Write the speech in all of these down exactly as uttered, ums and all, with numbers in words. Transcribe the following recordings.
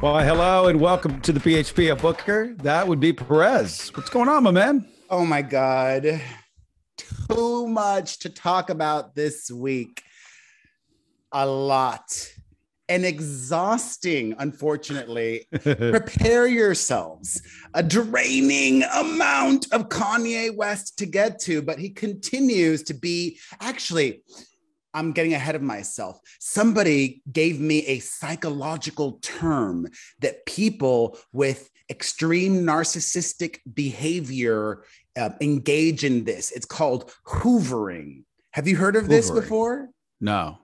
Well, hello and welcome to the P H P of Booker. That would be Perez. What's going on, my man? Oh my God. Too much to talk about this week. A lot. And exhausting, unfortunately. Prepare yourselves. A draining amount of Kanye West to get to, but he continues to be, actually, I'm getting ahead of myself. Somebody gave me a psychological term that people with extreme narcissistic behavior uh, engage in this. It's called hoovering. Have you heard of hoovering. This before? No.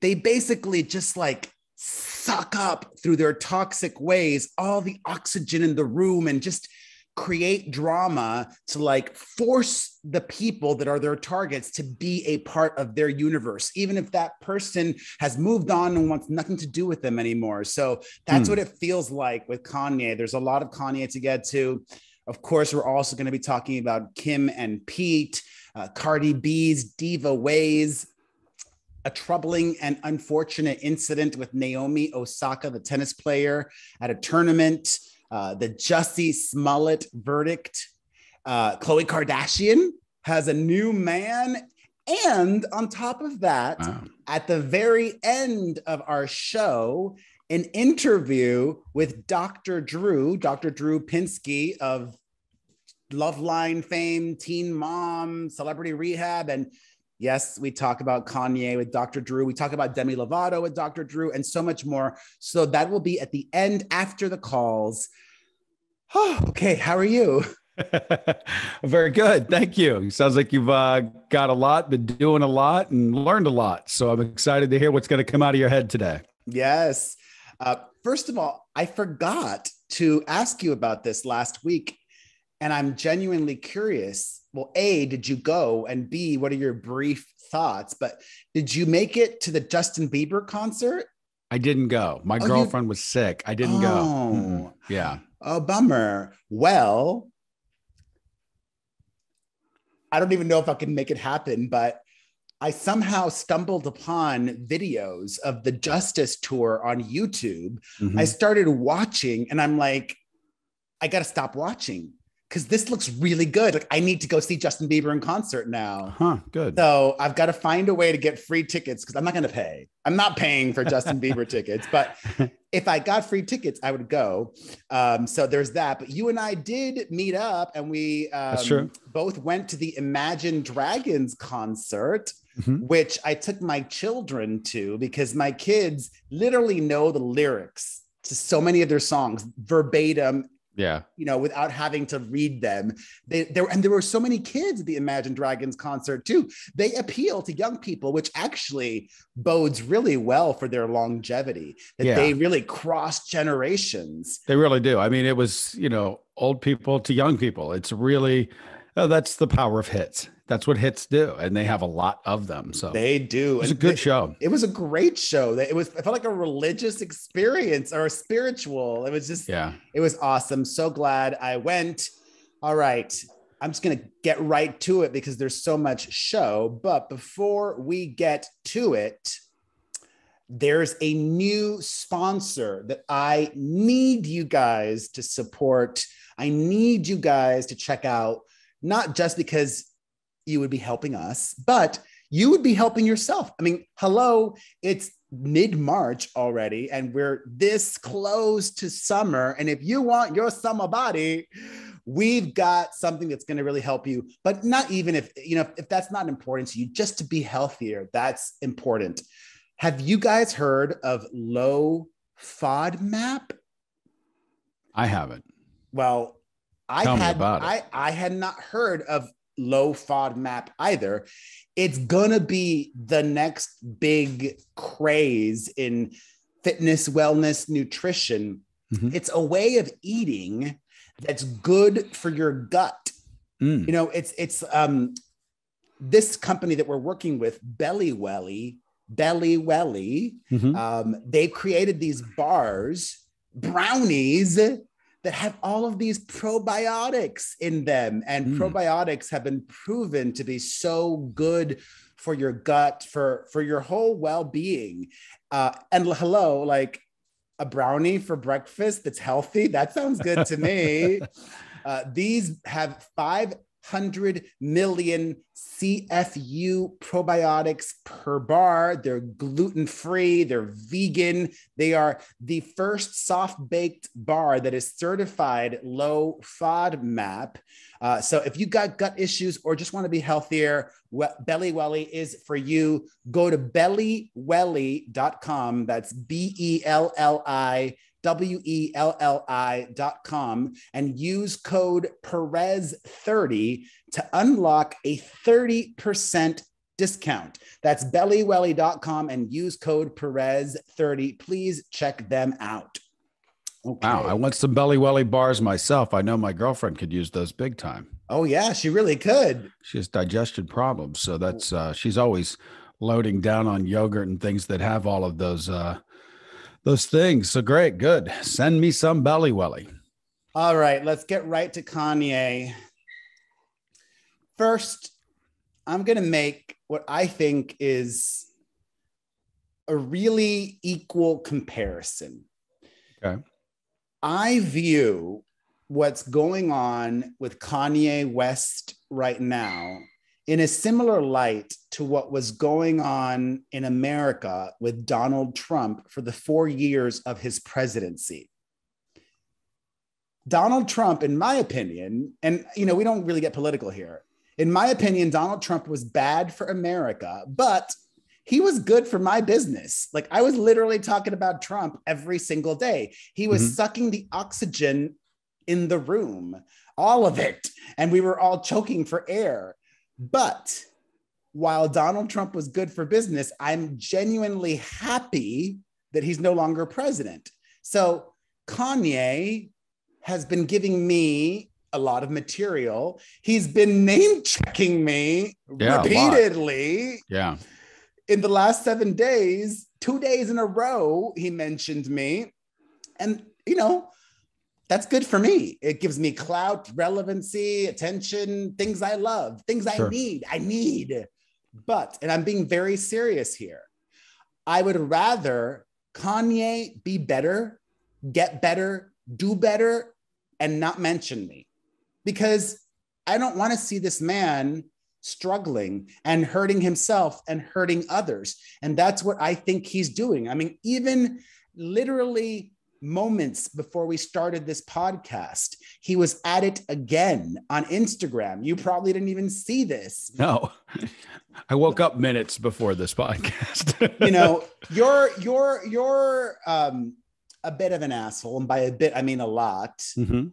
They basically just like suck up through their toxic ways, all the oxygen in the room, and just create drama to like force the people that are their targets to be a part of their universe, even if that person has moved on and wants nothing to do with them anymore. So that's mm. what it feels like with Kanye. There's a lot of Kanye to get to. Of course, we're also going to be talking about Kim and Pete, uh, Cardi B's diva ways, a troubling and unfortunate incident with Naomi Osaka, the tennis player, at a tournament, Uh, the Jussie Smollett verdict. Uh, Khloe Kardashian has a new man. And on top of that, wow. at the very end of our show, an interview with Doctor Drew, Doctor Drew Pinsky of Loveline fame, Teen Mom, Celebrity Rehab. And yes, we talk about Kanye with Doctor Drew. We talk about Demi Lovato with Doctor Drew and so much more. So that will be at the end after the calls. Oh, okay, how are you? Very good. Thank you. Sounds like you've uh, got a lot, been doing a lot and learned a lot. So I'm excited to hear what's going to come out of your head today. Yes. Uh, first of all, I forgot to ask you about this last week, and I'm genuinely curious. Well, A, did you go? And B, what are your brief thoughts? But did you make it to the Justin Bieber concert? I didn't go. My oh, girlfriend you... was sick. I didn't oh. go. Mm-hmm. Yeah. Oh, bummer. Well, I don't even know if I can make it happen, but I somehow stumbled upon videos of the Justice Tour on YouTube. Mm-hmm. I started watching and I'm like, I got to stop watching, because this looks really good. Like, I need to go see Justin Bieber in concert now. Huh, good. So I've got to find a way to get free tickets because I'm not going to pay. I'm not paying for Justin Bieber tickets, but if I got free tickets, I would go. Um, so there's that. But you and I did meet up, and we um, both went to the Imagine Dragons concert, mm-hmm. which I took my children to because my kids literally know the lyrics to so many of their songs verbatim. Yeah, you know, without having to read them. They, there, and there were so many kids at the Imagine Dragons concert too. They appeal to young people, which actually bodes really well for their longevity. That yeah. they really cross generations. They really do. I mean, it was, you know, old people to young people. It's really, oh, that's the power of hits. That's what hits do, and they have a lot of them. So they do. It was and a good they, show. It was a great show. It was. It felt like a religious experience or a spiritual. It was just. Yeah. It was awesome. So glad I went. All right, I'm just gonna get right to it because there's so much show. But before we get to it, there's a new sponsor that I need you guys to support. I need you guys to check out. Not just because you would be helping us, but you would be helping yourself. I mean, hello, it's mid-March already, and we're this close to summer. And if you want your summer body, we've got something that's going to really help you. But not even if, you know, if that's not important to you, just to be healthier, that's important. Have you guys heard of low FODMAP? I haven't. Well, I Tell had I, I had not heard of low FODMAP either. It's gonna be the next big craze in fitness, wellness, nutrition. Mm-hmm. It's a way of eating that's good for your gut. Mm. You know, it's it's um this company that we're working with, Bellie Wellie, Bellie Wellie. Mm-hmm. Um, they've created these bars, brownies, that have all of these probiotics in them. And mm. probiotics have been proven to be so good for your gut, for, for your whole well-being. Uh, and hello, like a brownie for breakfast that's healthy. That sounds good to me. Uh, these have five hundred million C F U probiotics per bar. They're gluten-free, they're vegan. They are the first soft-baked bar that is certified low FODMAP. Uh, so if you got gut issues or just want to be healthier, Bellie Wellie is for you. Go to belly wellie dot com. That's B E L L I W E L L I dot com and use code Perez thirty to unlock a thirty percent discount. That's belly wellie dot com and use code Perez thirty. Please check them out. Okay. Wow, I want some Bellie Wellie bars myself. I know my girlfriend could use those big time. Oh yeah, she really could. She has digestion problems, so that's uh, she's always loading down on yogurt and things that have all of those uh, Those things. So great. Good. Send me some Bellie Wellie. All right. Let's get right to Kanye. First, I'm going to make what I think is a really equal comparison. Okay. I view what's going on with Kanye West right now in a similar light to what was going on in America with Donald Trump for the four years of his presidency. Donald Trump, in my opinion, and you know, we don't really get political here. In my opinion, Donald Trump was bad for America, but he was good for my business. Like I was literally talking about Trump every single day. He was mm-hmm. sucking the oxygen in the room, all of it. And we were all choking for air. But while Donald Trump was good for business, I'm genuinely happy that he's no longer president. So Kanye has been giving me a lot of material. He's been name checking me yeah, repeatedly. Yeah. In the last seven days, two days in a row, he mentioned me. And, you know, that's good for me. It gives me clout, relevancy, attention, things I love, things I sure. need, I need. But, and I'm being very serious here, I would rather Kanye be better, get better, do better, and not mention me. Because I don't want to see this man struggling and hurting himself and hurting others. And that's what I think he's doing. I mean, even literally moments before we started this podcast, he was at it again on Instagram. You probably didn't even see this. No, I woke up minutes before this podcast. You know, you're you're you're um, a bit of an asshole, and by a bit I mean a lot. Mm-hmm.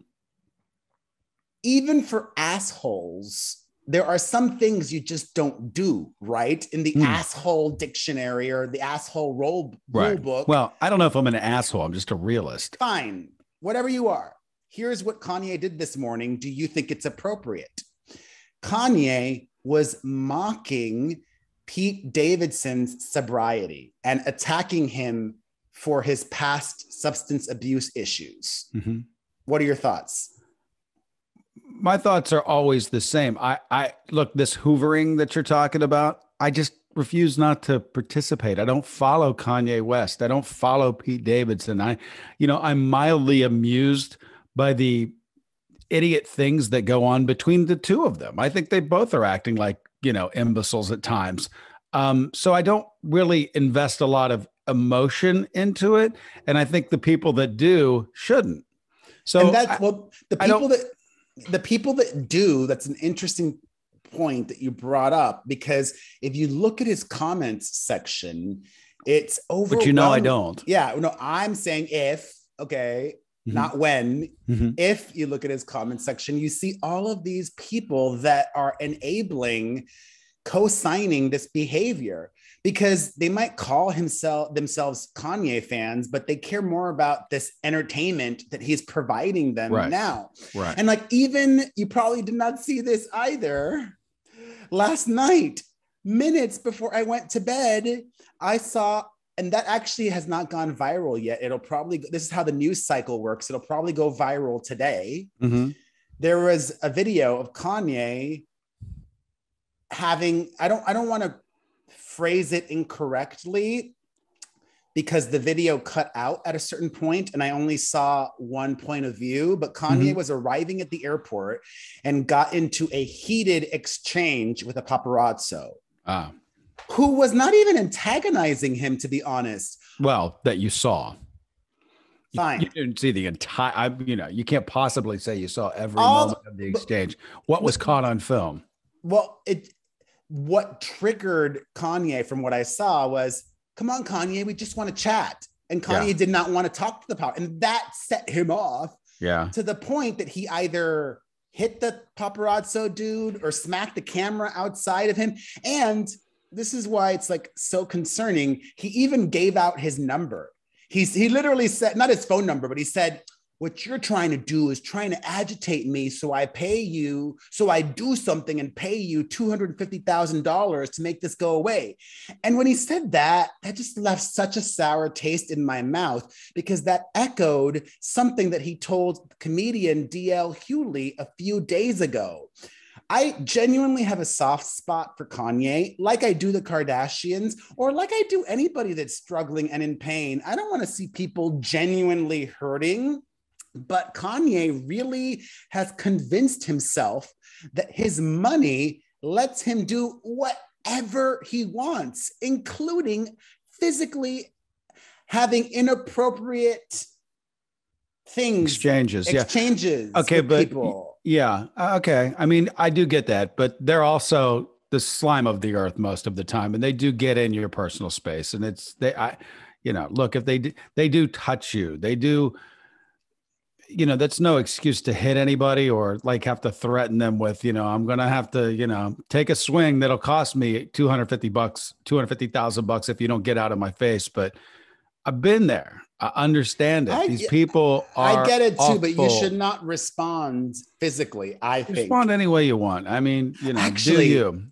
Even for assholes, there are some things you just don't do, right? In the mm. asshole dictionary or the asshole rule right. book. Well, I don't know if I'm an asshole. I'm just a realist. Fine. Whatever you are. Here's what Kanye did this morning. Do you think it's appropriate? Kanye was mocking Pete Davidson's sobriety and attacking him for his past substance abuse issues. Mm-hmm. What are your thoughts? My thoughts are always the same. I, I look, this hoovering that you're talking about, I just refuse not to participate. I don't follow Kanye West. I don't follow Pete Davidson. I, you know, I'm mildly amused by the idiot things that go on between the two of them. I think they both are acting like, you know, imbeciles at times. Um, so I don't really invest a lot of emotion into it. And I think the people that do shouldn't. So and that's I, well, the people that The people that do, that's an interesting point that you brought up, because if you look at his comments section, it's over. But you know I don't. Yeah, no, I'm saying if, okay, mm-hmm. not when, mm-hmm. if you look at his comment section, you see all of these people that are enabling, co-signing this behavior, because they might call himself themselves Kanye fans, but they care more about this entertainment that he's providing them right. now. Right. And like, even you probably did not see this either. Last night, minutes before I went to bed, I saw, and that actually has not gone viral yet. It'll probably, this is how the news cycle works. It'll probably go viral today. Mm-hmm. There was a video of Kanye having, I don't, I don't want to phrase it incorrectly, because the video cut out at a certain point and I only saw one point of view, but Kanye mm-hmm. was arriving at the airport and got into a heated exchange with a paparazzo ah. who was not even antagonizing him, to be honest. Well, that you saw. Fine. You didn't see the entire, I, you know, you can't possibly say you saw every All, moment of the exchange. What was caught on film? Well, it, what triggered Kanye from what I saw was, come on, Kanye, we just want to chat. And Kanye yeah. did not want to talk to the power. And that set him off yeah. to the point that he either hit the paparazzo dude or smacked the camera outside of him. And this is why it's like so concerning. He even gave out his number. He's, he literally said, not his phone number, but he said, what you're trying to do is trying to agitate me so I pay you, so I do something and pay you two hundred fifty thousand dollars to make this go away. And when he said that, that just left such a sour taste in my mouth because that echoed something that he told comedian D L Hewley a few days ago. I genuinely have a soft spot for Kanye, like I do the Kardashians, or like I do anybody that's struggling and in pain. I don't want to see people genuinely hurting, but Kanye really has convinced himself that his money lets him do whatever he wants, including physically having inappropriate things. Exchanges. Exchanges. Yeah. Okay, but people. Yeah. Okay. I mean, I do get that, but they're also the slime of the earth most of the time, and they do get in your personal space. And it's they, I, you know, look, if they do, they do touch you, they do, you know, that's no excuse to hit anybody or like have to threaten them with, you know, I'm going to have to, you know, take a swing that'll cost me two hundred fifty bucks, two hundred fifty thousand bucks if you don't get out of my face. But I've been there. I understand it. I, These people are I get it too, awful. But you should not respond physically, I respond think. Respond any way you want. I mean, you know, Actually, do you.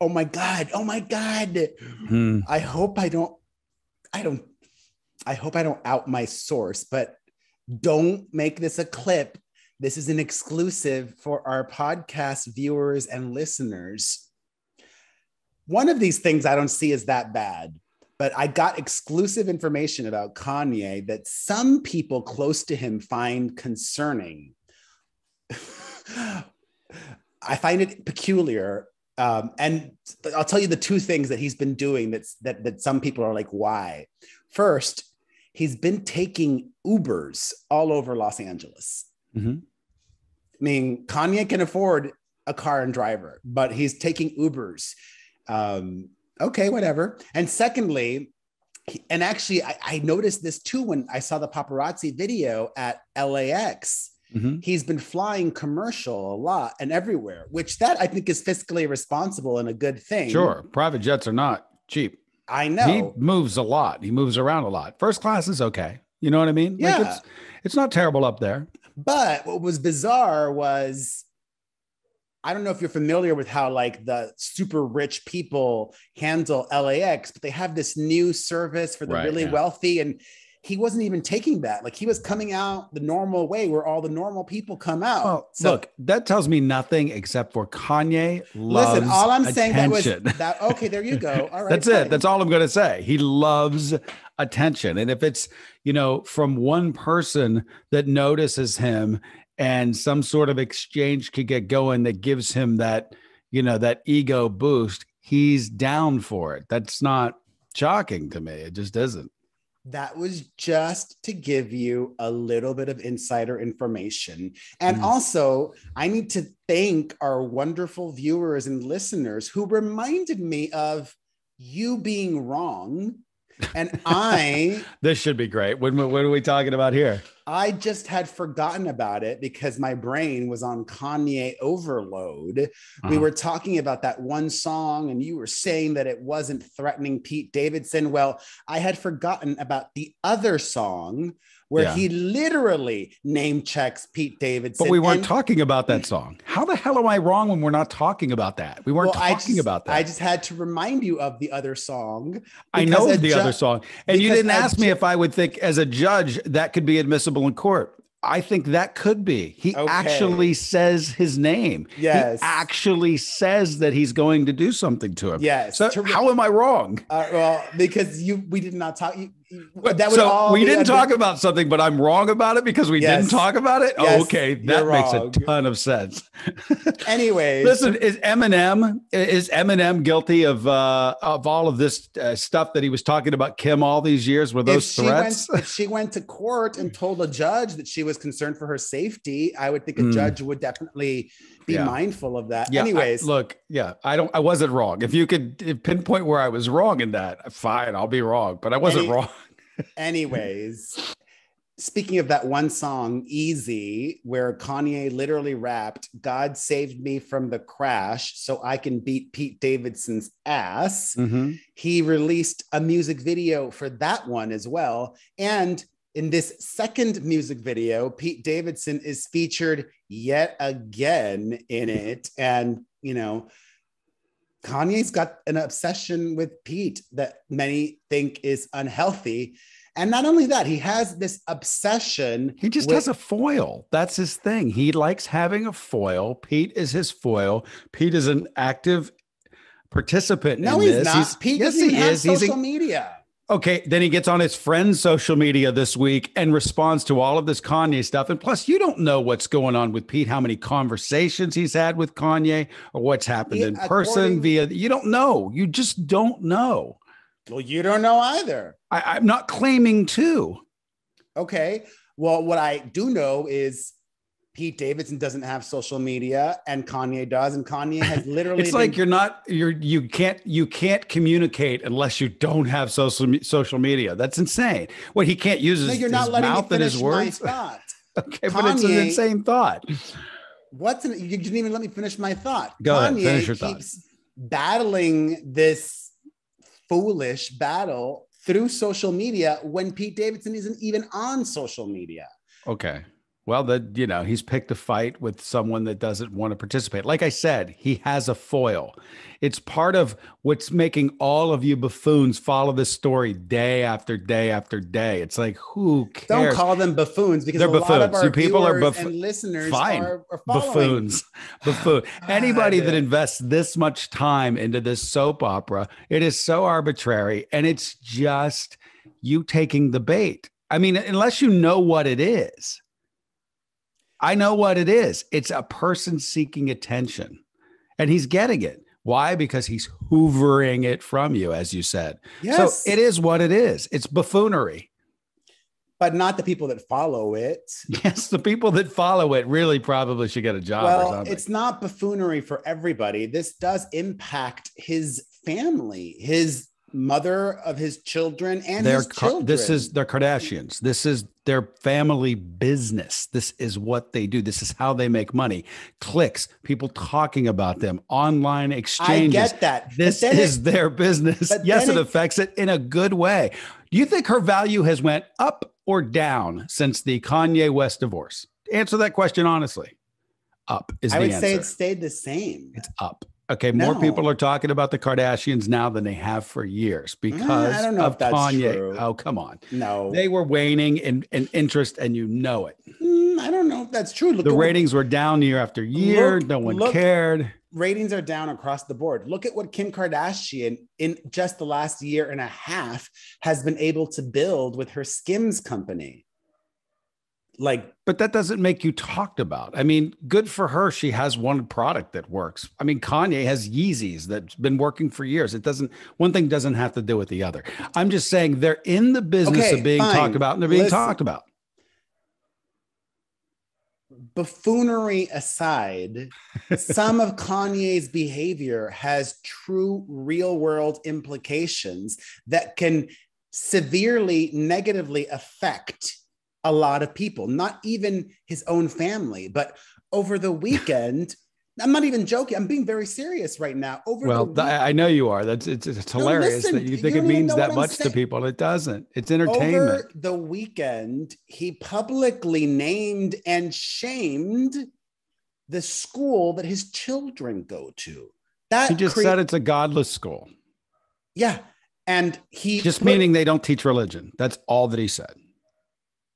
Oh my God. Oh my God. Hmm. I hope I don't, I don't, I hope I don't out my source, but don't make this a clip. This is an exclusive for our podcast viewers and listeners. One of these things I don't see is that bad. But I got exclusive information about Kanye that some people close to him find concerning. I find it peculiar. Um, and I'll tell you the two things that he's been doing that's, that, that some people are like, why? First, he's been taking Ubers all over Los Angeles. Mm-hmm. I mean, Kanye can afford a car and driver, but he's taking Ubers. Um, Okay, whatever. And secondly, and actually, I, I noticed this too when I saw the paparazzi video at L A X. Mm-hmm. He's been flying commercial a lot and everywhere, which that I think is fiscally responsible and a good thing. Sure. Private jets are not cheap. I know. He moves a lot. He moves around a lot. First class is okay. You know what I mean? Yeah. Like it's, it's not terrible up there. But what was bizarre was... I don't know if you're familiar with how like the super rich people handle L A X, but they have this new service for the right, really yeah. wealthy. And he wasn't even taking that. Like he was coming out the normal way where all the normal people come out. Well, so, look, that tells me nothing except for Kanye loves Listen, all I'm attention. saying that was that. Okay, there you go. All right. That's fine. It. That's all I'm going to say. He loves attention. And if it's, you know, from one person that notices him and some sort of exchange could get going that gives him that, you know, that ego boost, he's down for it. That's not shocking to me. It just isn't. That was just to give you a little bit of insider information. And mm. also, I need to thank our wonderful viewers and listeners who reminded me of you being wrong. And I... This should be great. When, what are we talking about here? I just had forgotten about it because my brain was on Kanye overload. Uh-huh. We were talking about that one song and you were saying that it wasn't threatening Pete Davidson. Well, I had forgotten about the other song where yeah. he literally name checks Pete Davidson. But we weren't and- talking about that song. How the hell am I wrong when we're not talking about that? We weren't well, talking just, about that. I just had to remind you of the other song. I know the ju- other song. And you didn't ask ju- me if I would think as a judge that could be admissible in court. I think that could be. He okay. actually says his name. Yes. He actually says that he's going to do something to him. Yes. So terrific. How am I wrong? Uh, well, because you, we did not talk. You, you, that would so all we didn't under- talk about something, but I'm wrong about it because we yes. didn't talk about it. Yes, oh, okay. That makes wrong. a ton of sense. Anyways. Listen, is Eminem, is Eminem guilty of, uh, of all of this uh, stuff that he was talking about Kim all these years? Were those if threats? She went, if she went to court and told a judge that she was concerned for her safety, I would think a mm. judge would definitely be yeah. mindful of that. Yeah, anyways, I, look, yeah, I don't, I wasn't wrong. If you could pinpoint where I was wrong in that, fine, I'll be wrong, but I wasn't Any, wrong. Anyways, speaking of that one song, Easy, where Kanye literally rapped, "God saved me from the crash so I can beat Pete Davidson's ass." Mm-hmm. He released a music video for that one as well, and in this second music video, Pete Davidson is featured yet again in it. And, you know, Kanye's got an obsession with Pete that many think is unhealthy. And not only that, he has this obsession. He just with- has a foil. That's his thing. He likes having a foil. Pete is his foil. Pete is an active participant no, in he's this. Not. He's, Pete yes, doesn't he have is. social he's a- media. Okay, then he gets on his friend's social media this week and responds to all of this Kanye stuff. And plus, you don't know what's going on with Pete, how many conversations he's had with Kanye or what's happened yeah, in person via, you don't know. You just don't know. Well, you don't know either. I, I'm not claiming to. Okay, well, what I do know is Pete Davidson doesn't have social media and Kanye does. And Kanye has literally, it's like been- you're not, you're, you can't, you can't communicate unless you don't have social, social media. That's insane. What he can't use no, is you're not his letting mouth and his words. Okay. Kanye, but it's an insane thought. What's an, you didn't even let me finish my thought. Go Kanye ahead, finish your keeps thought. Battling this foolish battle through social media when Pete Davidson isn't even on social media. Okay. Well, that, you know, he's picked a fight with someone that doesn't want to participate. Like I said, he has a foil. It's part of what's making all of you buffoons follow this story day after day after day. It's like, who cares? Don't call them buffoons because they're a buffoons. lot of our you people viewers are buff- and listeners Fine. are, are following. Buffoons. Buffoon. Anybody that invests this much time into this soap opera, it is so arbitrary. And it's just you taking the bait. I mean, unless you know what it is. I know what it is. It's a person seeking attention and he's getting it. Why? Because he's hoovering it from you, as you said. Yes. So it is what it is. It's buffoonery. But not the people that follow it. Yes, the people that follow it really probably should get a job well, or something. It's not buffoonery for everybody. This does impact his family, his mother of his children and their, his children. This is their Kardashians. This is their family business. This is what they do. This is how they make money. Clicks, people talking about them, online exchanges. I get that. This is it, their business. Yes, it, it affects it in a good way. Do you think her value has went up or down since the Kanye West divorce? Answer that question honestly. Up is I the answer. I would say it stayed the same. It's up. Okay, more no. people are talking about the Kardashians now than they have for years because mm, I don't know of if that's Kanye. True. Oh, come on. No. They were waning in, in interest and you know it. Mm, I don't know if that's true. Look, the ratings what, were down year after year. Look, no one look, cared. Ratings are down across the board. Look at what Kim Kardashian in just the last year and a half has been able to build with her Skims company. Like, but that doesn't make you talked about. I mean, good for her. She has one product that works. I mean, Kanye has Yeezys that's been working for years. It doesn't, one thing doesn't have to do with the other. I'm just saying they're in the business okay, of being fine. talked about and they're being Listen, talked about. Buffoonery aside, some of Kanye's behavior has true real world implications that can severely negatively affect a lot of people, not even his own family. But over the weekend, I'm not even joking. I'm being very serious right now. Over well, the weekend, I know you are. That's it's, it's hilarious no, listen, that you think you it means that much saying. to people. It doesn't. It's entertainment. Over the weekend, he publicly named and shamed the school that his children go to. That he just cre- said it's a godless school. Yeah, and he just put- meaning they don't teach religion. That's all that he said.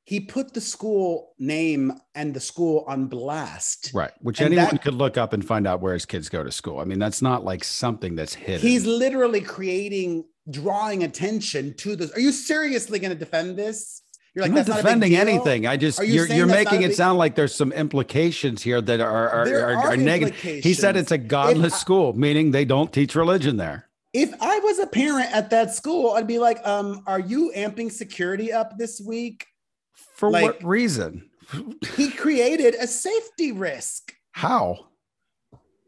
he put the school name and the school on blast. Right. Which and anyone that, could look up and find out where his kids go to school. I mean, that's not like something that's hidden. He's literally creating, drawing attention to this. Are you seriously going to defend this? You're like, I'm not that's defending not anything. I just, are you you're, you're making it sound like there's some implications here that are, are, are, are, are negative. He said it's a godless I, school, meaning they don't teach religion there. If I was a parent at that school, I'd be like, um, are you amping security up this week? For like, what reason? He created a safety risk. How?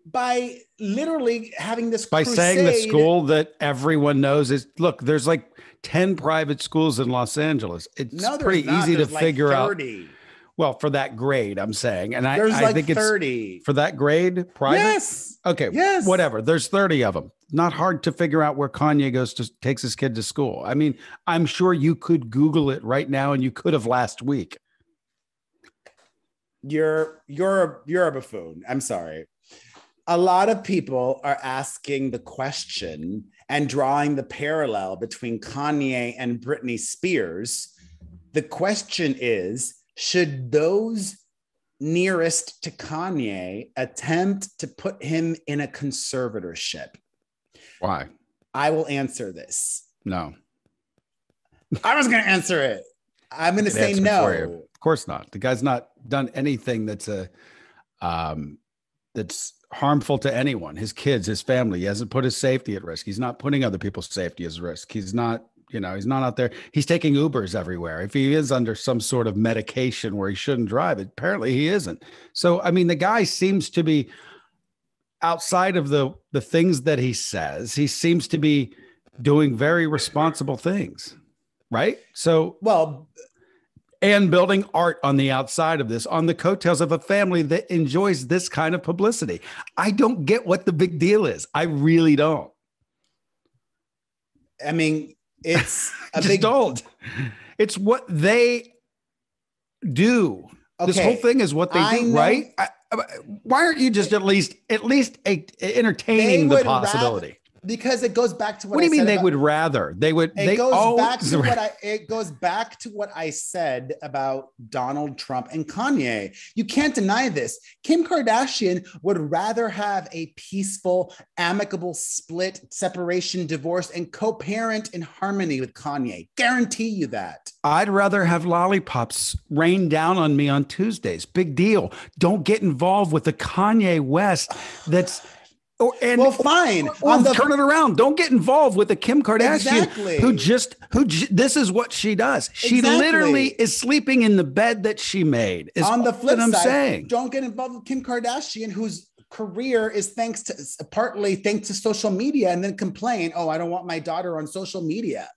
By literally having this By crusade. saying the school that everyone knows is, look, there's like ten private schools in Los Angeles. It's no, pretty not. easy there's to like figure thirty out. Well, for that grade, I'm saying. And I, there's I like think thirty. It's for that grade, private? Yes. Okay, yes. Whatever. There's thirty of them. Not hard to figure out where Kanye goes to, takes his kid to school. I mean, I'm sure you could Google it right now, and you could have last week. You're, you're, you're a buffoon. I'm sorry. A lot of people are asking the question and drawing the parallel between Kanye and Britney Spears. The question is, should those nearest to Kanye attempt to put him in a conservatorship? Why? I will answer this. No. I was going to answer it. I'm going to say no. Of course not. The guy's not done anything that's a um, that's harmful to anyone. His kids, his family. He hasn't put his safety at risk. He's not putting other people's safety at risk. He's not. You know, he's not out there. He's taking Ubers everywhere. If he is under some sort of medication where he shouldn't drive, apparently he isn't. So, I mean, the guy seems to be outside of the, the things that he says, he seems to be doing very responsible things. Right. So, well, and building art on the outside of this, on the coattails of a family that enjoys this kind of publicity. I don't get what the big deal is. I really don't. I mean, It's a Just big don't. It's what they do. Okay. This whole thing is what they I do, know. right? I, I, why aren't you just at least at least a, a entertaining the possibility? Rather, because it goes back to what, what do you I mean said they about, would rather? They would. It they goes always, back to what I. It goes back to what I said about Donald Trump and Kanye. You can't deny this. Kim Kardashian would rather have a peaceful, amicable split, separation, divorce, and co-parent in harmony with Kanye. Guarantee you that. I'd rather have lollipops rain down on me on Tuesdays. Big deal. Don't get involved with the Kanye West. That's. Or, and, well, fine. Or, or on the, turn it around. Don't get involved with the Kim Kardashian, exactly. who just who. J- this is what she does. She exactly. literally is sleeping in the bed that she made. Is on the flip side, I'm saying. Don't get involved with Kim Kardashian, whose career is thanks to partly thanks to social media, and then complain, "Oh, I don't want my daughter on social media."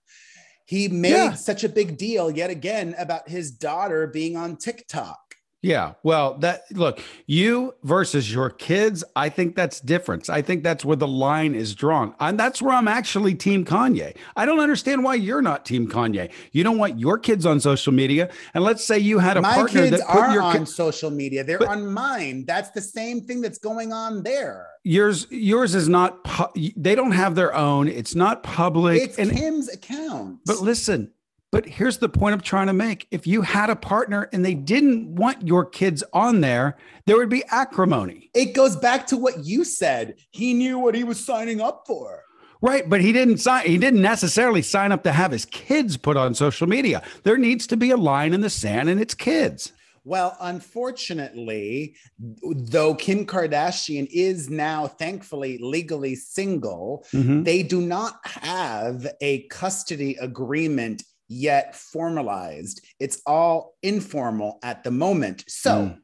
He made yeah. such a big deal yet again about his daughter being on TikTok. Yeah, well, that look, you versus your kids, I think that's different. I think that's where the line is drawn. And that's where I'm actually team Kanye. I don't understand why you're not team Kanye. You don't want your kids on social media. And let's say you had a My partner kids that put are your on ki- social media. They're but, on mine. That's the same thing that's going on there. Yours yours is not pu- they don't have their own. It's not public. It's and, Kim's account. But listen, But here's the point I'm trying to make. If you had a partner and they didn't want your kids on there, there would be acrimony. It goes back to what you said. He knew what he was signing up for. Right, but he didn't sign. He didn't necessarily sign up to have his kids put on social media. There needs to be a line in the sand, and it's kids. Well, unfortunately, though Kim Kardashian is now thankfully legally single, mm-hmm. they do not have a custody agreement yet formalized. It's all informal at the moment. So mm.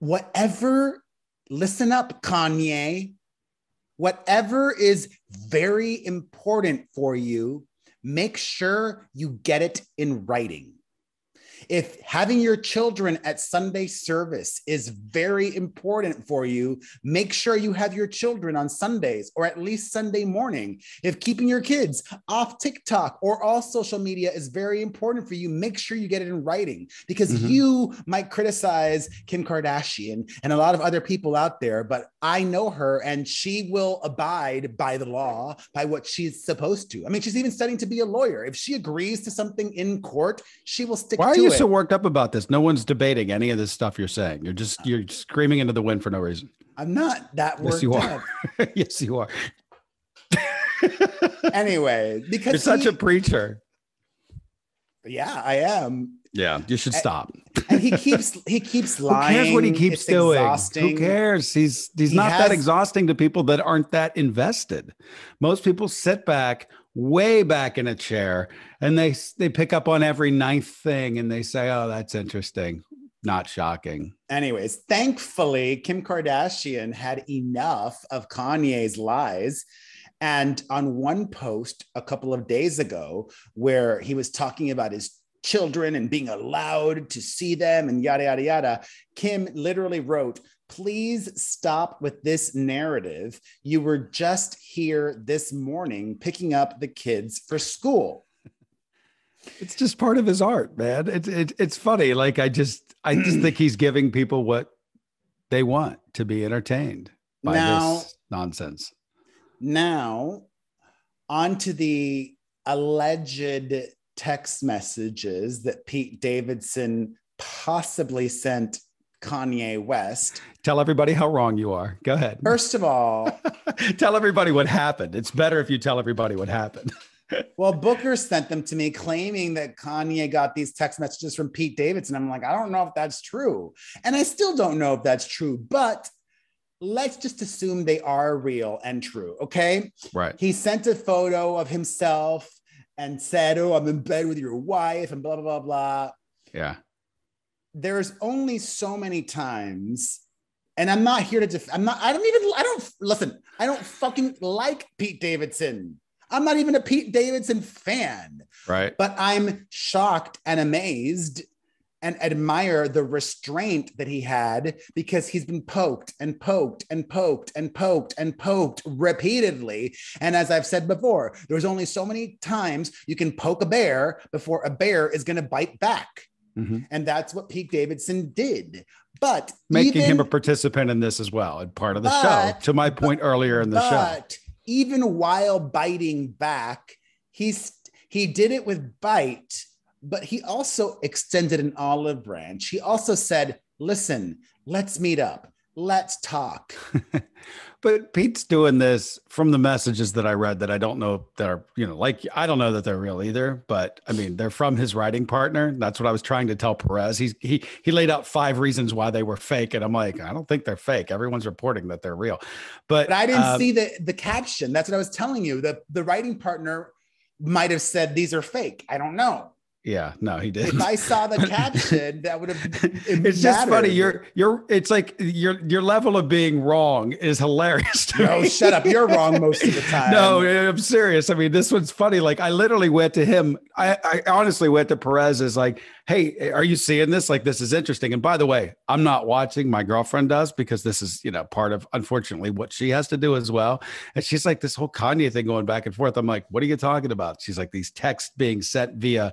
whatever, listen up, Kanye, whatever is very important for you, make sure you get it in writing. If having your children at Sunday service is very important for you, make sure you have your children on Sundays or at least Sunday morning. If keeping your kids off TikTok or all social media is very important for you, make sure you get it in writing, because mm-hmm. you might criticize Kim Kardashian and a lot of other people out there, but I know her and she will abide by the law, by what she's supposed to. I mean, she's even studying to be a lawyer. If she agrees to something in court, she will stick Why to it. Nobody's so worked up about this. No one's debating any of this stuff you're saying. You're just you're screaming into the wind for no reason. I'm not that worked up. Yes, you are. Yes, you are. Anyway, because you're such he, a preacher. Yeah, I am. Yeah, you should stop. And he keeps he keeps lying. Who cares what he keeps it's doing? Exhausting. Who cares? He's he's he not has... that exhausting to people that aren't that invested. Most people sit back, way back in a chair, and they they pick up on every ninth thing, and they say, "Oh, that's interesting, not shocking." Anyways, thankfully, Kim Kardashian had enough of Kanye's lies. And on one post a couple of days ago, where he was talking about his children and being allowed to see them and yada, yada, yada, Kim literally wrote, "Please stop with this narrative. You were just here this morning picking up the kids for school." It's just part of his art, man. It, it, it's funny. Like, I just, I just think he's giving people what they want to be entertained by now, this nonsense. Now, on to the alleged text messages that Pete Davidson possibly sent Kanye West. Tell everybody how wrong you are. Go ahead. First of all, tell everybody what happened. It's better if you tell everybody what happened. Well, Booker sent them to me claiming that Kanye got these text messages from Pete Davidson. I'm like, I don't know if that's true. And I still don't know if that's true, but let's just assume they are real and true. Okay. Right. He sent a photo of himself and said, "Oh, I'm in bed with your wife," and blah, blah, blah, blah. Yeah. There's only so many times, and I'm not here to, def- I'm not, I don't even, I don't, listen, I don't fucking like Pete Davidson. I'm not even a Pete Davidson fan. Right. But I'm shocked and amazed and admire the restraint that he had, because he's been poked and poked and poked and poked and poked repeatedly. And as I've said before, there's only so many times you can poke a bear before a bear is going to bite back. Mm-hmm. And that's what Pete Davidson did. But making even, him a participant in this as well, and part of the but, show, to my point but, earlier in the but, show. Even while biting back, he's, he did it with bite, but he also extended an olive branch. He also said, "Listen, let's meet up. Let's talk." But Pete's doing this from the messages that I read that I don't know if they're, you know, like, I don't know that they're real either, but I mean, they're from his writing partner. That's what I was trying to tell Perez. He's, he, he laid out five reasons why they were fake. And I'm like, I don't think they're fake. Everyone's reporting that they're real, but, but I didn't um, see the, the caption. That's what I was telling you. The, the writing partner might've said, "These are fake." I don't know. Yeah, no, he didn't. If I saw the caption, that would have. It it's mattered. Just funny. You're, you're. It's like your your level of being wrong is hilarious. To no, me. Shut up. You're wrong most of the time. No, I'm serious. I mean, this one's funny. Like, I literally went to him. I, I honestly went to Perez. Is like, "Hey, are you seeing this? Like, this is interesting. And by the way, I'm not watching. My girlfriend does, because this is, you know, part of, unfortunately, what she has to do as well." And she's like, "This whole Kanye thing going back and forth." I'm like, "What are you talking about?" She's like, "These texts being sent via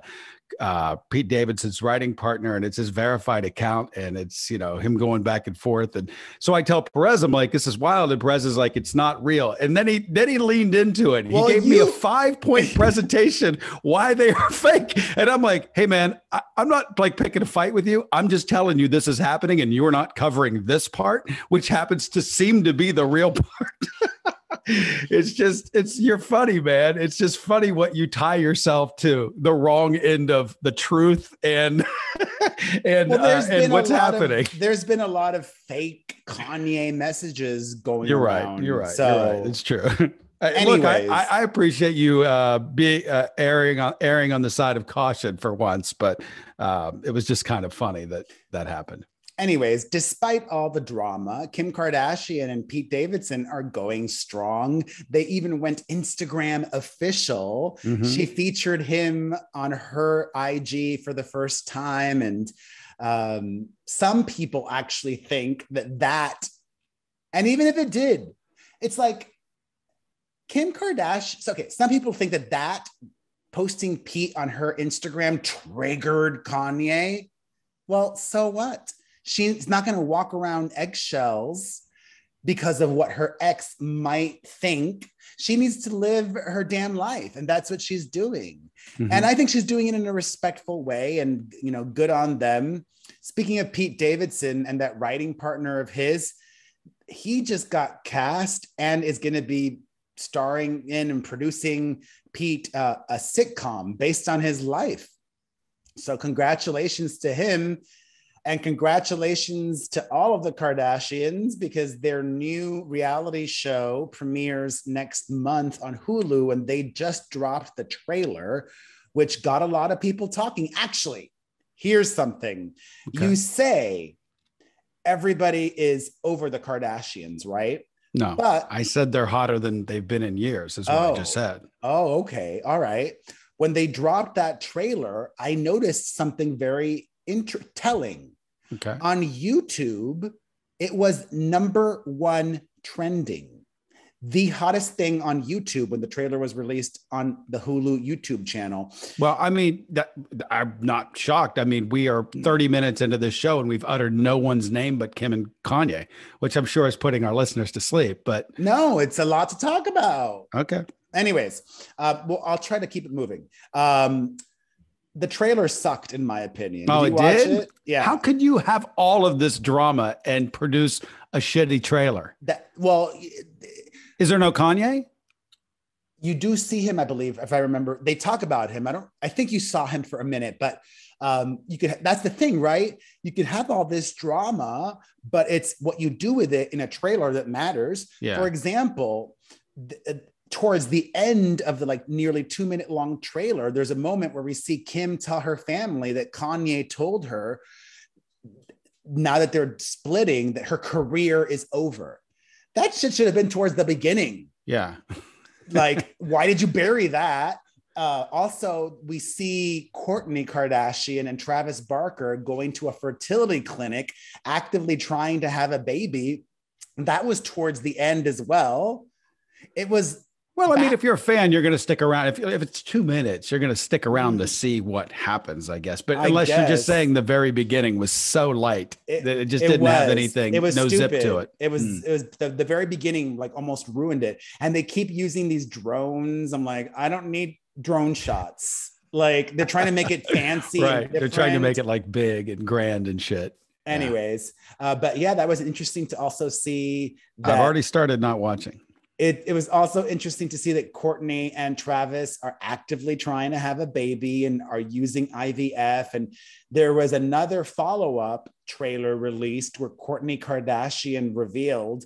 uh Pete Davidson's writing partner, and it's his verified account, and it's, you know, him going back and forth." And so I tell Perez, I'm like, "This is wild," and Perez is like, "It's not real." And then he then he leaned into it. Well, he gave you- me a five-point presentation why they are fake. And I'm like, "Hey man, I, I'm not like picking a fight with you. I'm just telling you this is happening, and you're not covering this part, which happens to seem to be the real part." It's just, it's, you're funny, man. It's just funny what you tie yourself to the wrong end of the truth and, and, well, uh, and what's happening. Of, there's been a lot of fake Kanye messages going you're around. Right, you're right. So you're right. It's true. Look, I, I appreciate you uh, being uh, erring on erring on the side of caution for once, but um, it was just kind of funny that that happened. Anyways, despite all the drama, Kim Kardashian and Pete Davidson are going strong. They even went Instagram official. Mm-hmm. She featured him on her I G for the first time. And um, some people actually think that that, and even if it did, it's like Kim Kardashian. So, okay, some people think that that posting Pete on her Instagram triggered Kanye. Well, so what? She's not going to walk around eggshells because of what her ex might think. She needs to live her damn life. And that's what she's doing. Mm-hmm. And I think she's doing it in a respectful way, and, you know, good on them. Speaking of Pete Davidson and that writing partner of his, he just got cast and is going to be starring in and producing Pete, uh, a sitcom based on his life. So congratulations to him. And congratulations to all of the Kardashians, because their new reality show premieres next month on Hulu, and they just dropped the trailer, which got a lot of people talking. Actually, here's something. Okay. You say everybody is over the Kardashians, right? No, but I said they're hotter than they've been in years, is what oh, I just said. Oh, okay. All right. When they dropped that trailer, I noticed something very Inter- telling. Okay. On YouTube, it was number one trending. The hottest thing on YouTube when the trailer was released on the Hulu YouTube channel. Well, I mean, that, I'm not shocked. I mean, we are thirty minutes into this show and we've uttered no one's name but Kim and Kanye, which I'm sure is putting our listeners to sleep. But no, it's a lot to talk about. Okay. Anyways, uh, well, I'll try to keep it moving. Um, The trailer sucked, in my opinion. Did oh, it you watch did? It? Yeah. How could you have all of this drama and produce a shitty trailer? That, well, is there no Kanye? You do see him, I believe, if I remember. They talk about him. I don't. I think you saw him for a minute, but um, you could. That's the thing, right? You could have all this drama, but it's what you do with it in a trailer that matters. Yeah. For example. Th- Towards the end of the like nearly two minute long trailer, there's a moment where we see Kim tell her family that Kanye told her, now that they're splitting, that her career is over. That shit should have been towards the beginning. Yeah. Like, why did you bury that? Uh, also, we see Kourtney Kardashian and Travis Barker going to a fertility clinic, actively trying to have a baby. That was towards the end as well. It was. Well, I mean, if you're a fan, you're going to stick around. If if it's two minutes, you're going to stick around to see what happens, I guess. But unless guess. you're just saying the very beginning was so light it, that it just it didn't was. have anything, it was no stupid. zip to it. It was mm. it was the, the very beginning, like almost ruined it. And they keep using these drones. I'm like, I don't need drone shots. Like, they're trying to make it fancy. Right. They're trying to make it like big and grand and shit. Anyways, yeah. Uh, but yeah, that was interesting to also see. That I've already started not watching. It, it was also interesting to see that Kourtney and Travis are actively trying to have a baby and are using I V F. And there was another follow-up trailer released where Kourtney Kardashian revealed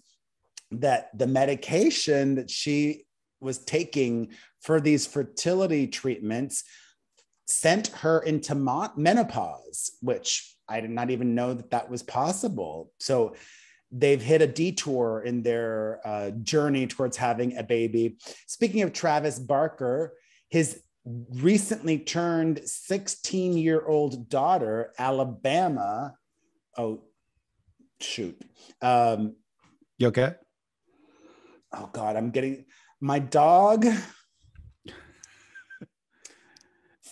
that the medication that she was taking for these fertility treatments sent her into menopause, which I did not even know that that was possible. So they've hit a detour in their uh, journey towards having a baby. Speaking of Travis Barker, his recently turned sixteen-year-old daughter, Alabama. Oh, shoot. Um, you okay? Oh, God, I'm getting... My dog...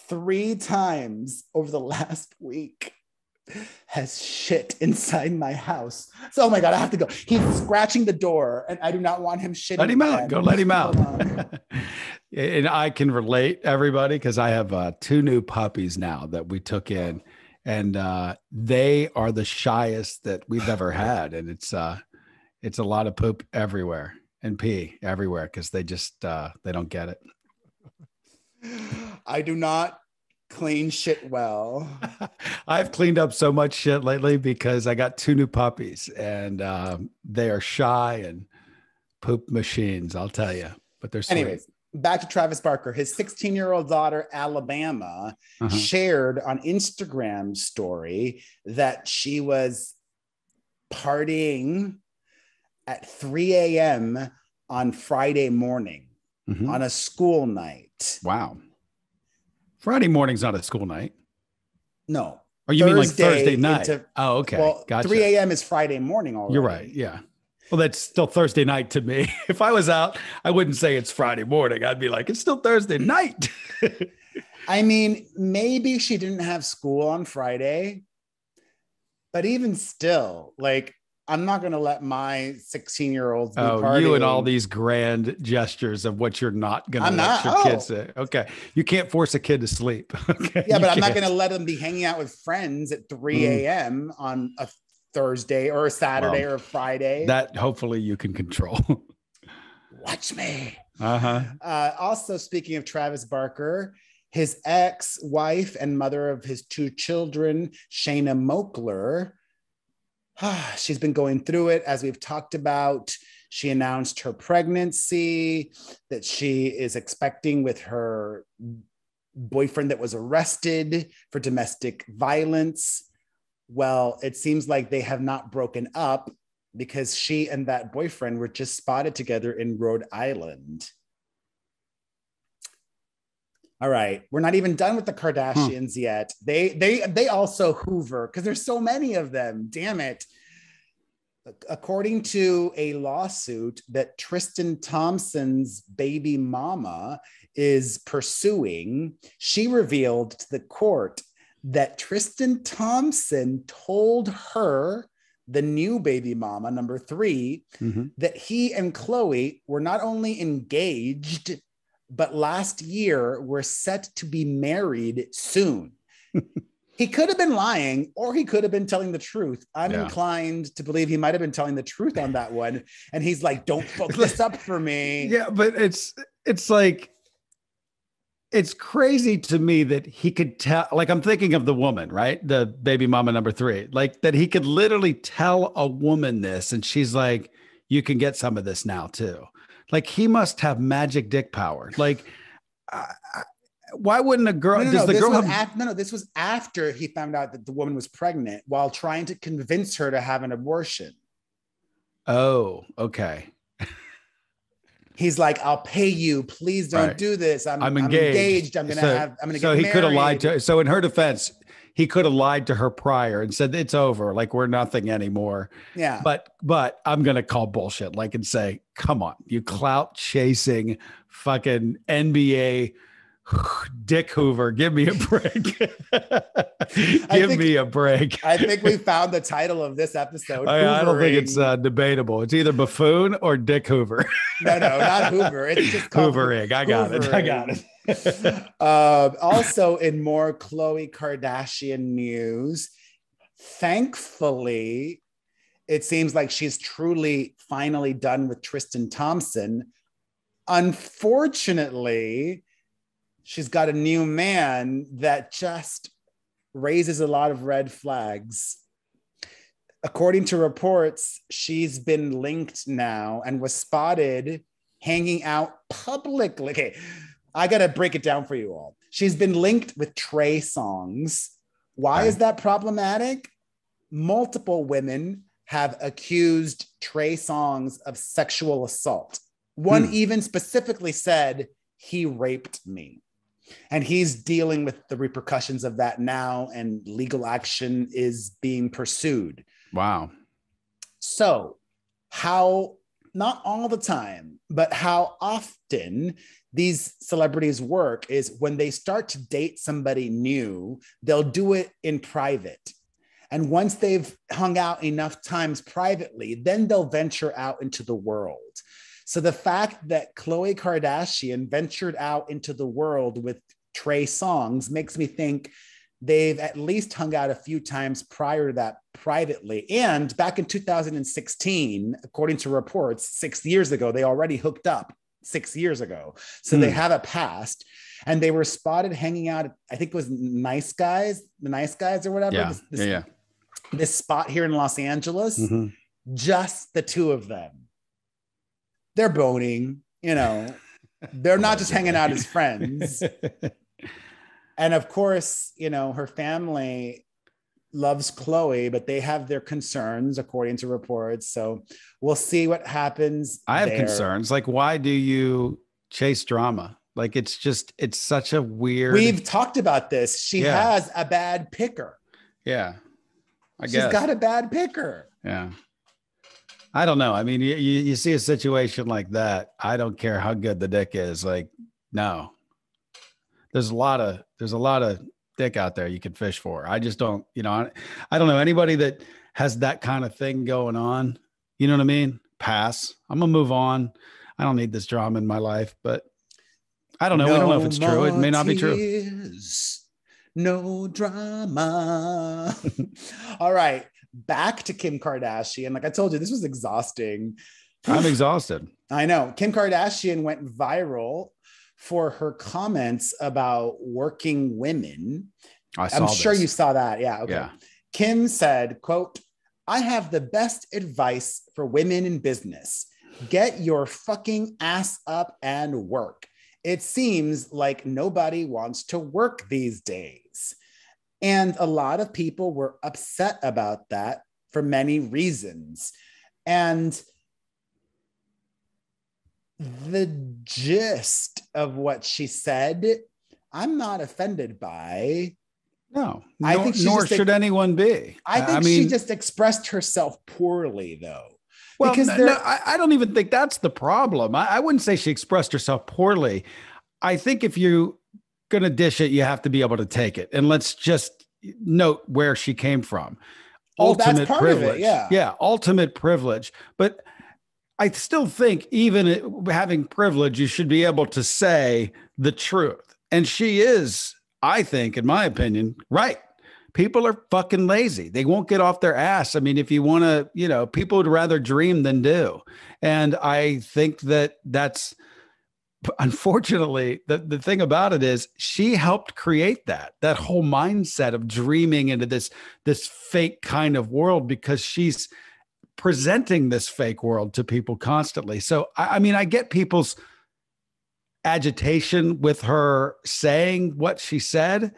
three times over the last week has shit inside my house. So, oh my God, I have to go. He's scratching the door and I do not want him shitting. Let him out. Go let him out. And I can relate, everybody, because I have uh, two new puppies now that we took in, and uh, they are the shyest that we've ever had. And it's, uh, it's a lot of poop everywhere and pee everywhere because they just, uh, they don't get it. I do not clean shit well. I've cleaned up so much shit lately because I got two new puppies, and um, they are shy and poop machines, I'll tell you, but they're sweet. Anyways, back to Travis Barker. His sixteen-year-old daughter, Alabama, uh-huh. shared on Instagram story that she was partying at three a.m. on Friday morning mm-hmm. on a school night. Wow. Friday morning's not a school night. No. Or you Thursday mean like Thursday night? Into, oh, okay. Well, gotcha. three a.m. is Friday morning already. You're right. Yeah. Well, that's still Thursday night to me. If I was out, I wouldn't say it's Friday morning. I'd be like, it's still Thursday night. I mean, maybe she didn't have school on Friday, but even still, like, I'm not going to let my sixteen year olds be oh, partying. You and all these grand gestures of what you're not going to let not, your oh. kids do. Okay. You can't force a kid to sleep. Okay. Yeah, but you I'm can't. not going to let them be hanging out with friends at three a.m. Mm. on a Thursday or a Saturday well, or a Friday. That hopefully you can control. Watch me. Uh-huh. Uh, also, speaking of Travis Barker, his ex-wife and mother of his two children, Shayna Moakler, she's been going through it, as we've talked about. She announced her pregnancy, that she is expecting with her boyfriend that was arrested for domestic violence. Well, it seems like they have not broken up because she and that boyfriend were just spotted together in Rhode Island. All right, we're not even done with the Kardashians hmm. yet. They they they also hoover, because there's so many of them, damn it. According to a lawsuit that Tristan Thompson's baby mama is pursuing, she revealed to the court that Tristan Thompson told her, the new baby mama, number three, mm-hmm. that he and Khloe were not only engaged, but last year were set to be married soon. He could have been lying, or he could have been telling the truth. I'm yeah. inclined to believe he might have been telling the truth on that one. And he's like, don't fuck this up for me. Yeah, but it's it's like, it's crazy to me that he could tell, like, I'm thinking of the woman, right? The baby mama number three, like that he could literally tell a woman this. And she's like, you can get some of this now too. Like, he must have magic dick power. Like, uh, why wouldn't a girl? No, no, does no, the this girl have? Af- no, no. This was after he found out that the woman was pregnant while trying to convince her to have an abortion. Oh, okay. He's like, "I'll pay you. Please don't right. do this. I'm, I'm, engaged. I'm engaged. I'm gonna so, have. I'm gonna so get married." So he could have lied to. So in her defense, he could have lied to her prior and said, it's over. Like, we're nothing anymore. Yeah. But, but I'm going to call bullshit. Like, and say, come on, you clout chasing fucking N B A Dick Hoover. Give me a break. give think, me a break. I think we found the title of this episode. I, I don't think it's uh, debatable. It's either buffoon or Dick Hoover. no, no, not Hoover. It's just called Hoovering. I got Hoovering. it. I got it. uh, also, in more Khloe Kardashian news, thankfully, it seems like she's truly finally done with Tristan Thompson. Unfortunately, she's got a new man that just raises a lot of red flags. According to reports, she's been linked now and was spotted hanging out publicly. Okay. I got to break it down for you all. She's been linked with Trey Songz. Why is that problematic? Multiple women have accused Trey Songz of sexual assault. One hmm. even specifically said, he raped me. And he's dealing with the repercussions of that now, and legal action is being pursued. Wow. So how... not all the time, but how often these celebrities work is when they start to date somebody new, they'll do it in private. And once they've hung out enough times privately, then they'll venture out into the world. So the fact that Khloe Kardashian ventured out into the world with Trey Songz makes me think they've at least hung out a few times prior to that privately. And back in two thousand sixteen, according to reports, six years ago, they already hooked up six years ago. So mm. they have a past, and they were spotted hanging out at, I think it was Nice Guys, the Nice Guys or whatever. Yeah. This, this, yeah, yeah. this spot here in Los Angeles, mm-hmm. just the two of them. They're boning, you know, they're not just hanging out as friends. And of course, you know, her family loves Khloe, but they have their concerns, according to reports. So we'll see what happens. I have there. concerns. Like, why do you chase drama? Like, it's just, it's such a weird. We've talked about this. She yeah. has a bad picker. Yeah. I She's guess. She's got a bad picker. Yeah. I don't know. I mean, you, you see a situation like that, I don't care how good the dick is. Like, no. There's a lot of, there's a lot of dick out there you can fish for. I just don't, you know, I, I don't know anybody that has that kind of thing going on, you know what I mean? Pass. I'm going to move on. I don't need this drama in my life, but I don't know. No, we don't know if it's true. It may not be true. No drama. All right. Back to Kim Kardashian. Like I told you, this was exhausting. I'm exhausted. I know. Kim Kardashian went viral for her comments about working women. I saw I'm this. sure you saw that. Yeah. Okay. Yeah. Kim said, quote, "I have the best advice for women in business. Get your fucking ass up and work. It seems like nobody wants to work these days." And a lot of people were upset about that for many reasons. And the gist of what she said, I'm not offended by. No, nor, I think nor just, should anyone be. I think I mean, she just expressed herself poorly, though. Well, because no, I, I don't even think that's the problem. I, I wouldn't say she expressed herself poorly. I think if you're going to dish it, you have to be able to take it. And let's just note where she came from. Well, ultimate that's part privilege. Of it, yeah. Yeah. Ultimate privilege. But I still think even having privilege, you should be able to say the truth. And she is, I think, in my opinion, right. People are fucking lazy. They won't get off their ass. I mean, if you want to, you know, people would rather dream than do. And I think that that's, unfortunately, the, the thing about it is she helped create that, that whole mindset of dreaming into this, this fake kind of world, because she's presenting this fake world to people constantly. So, I, I mean, I get people's agitation with her saying what she said,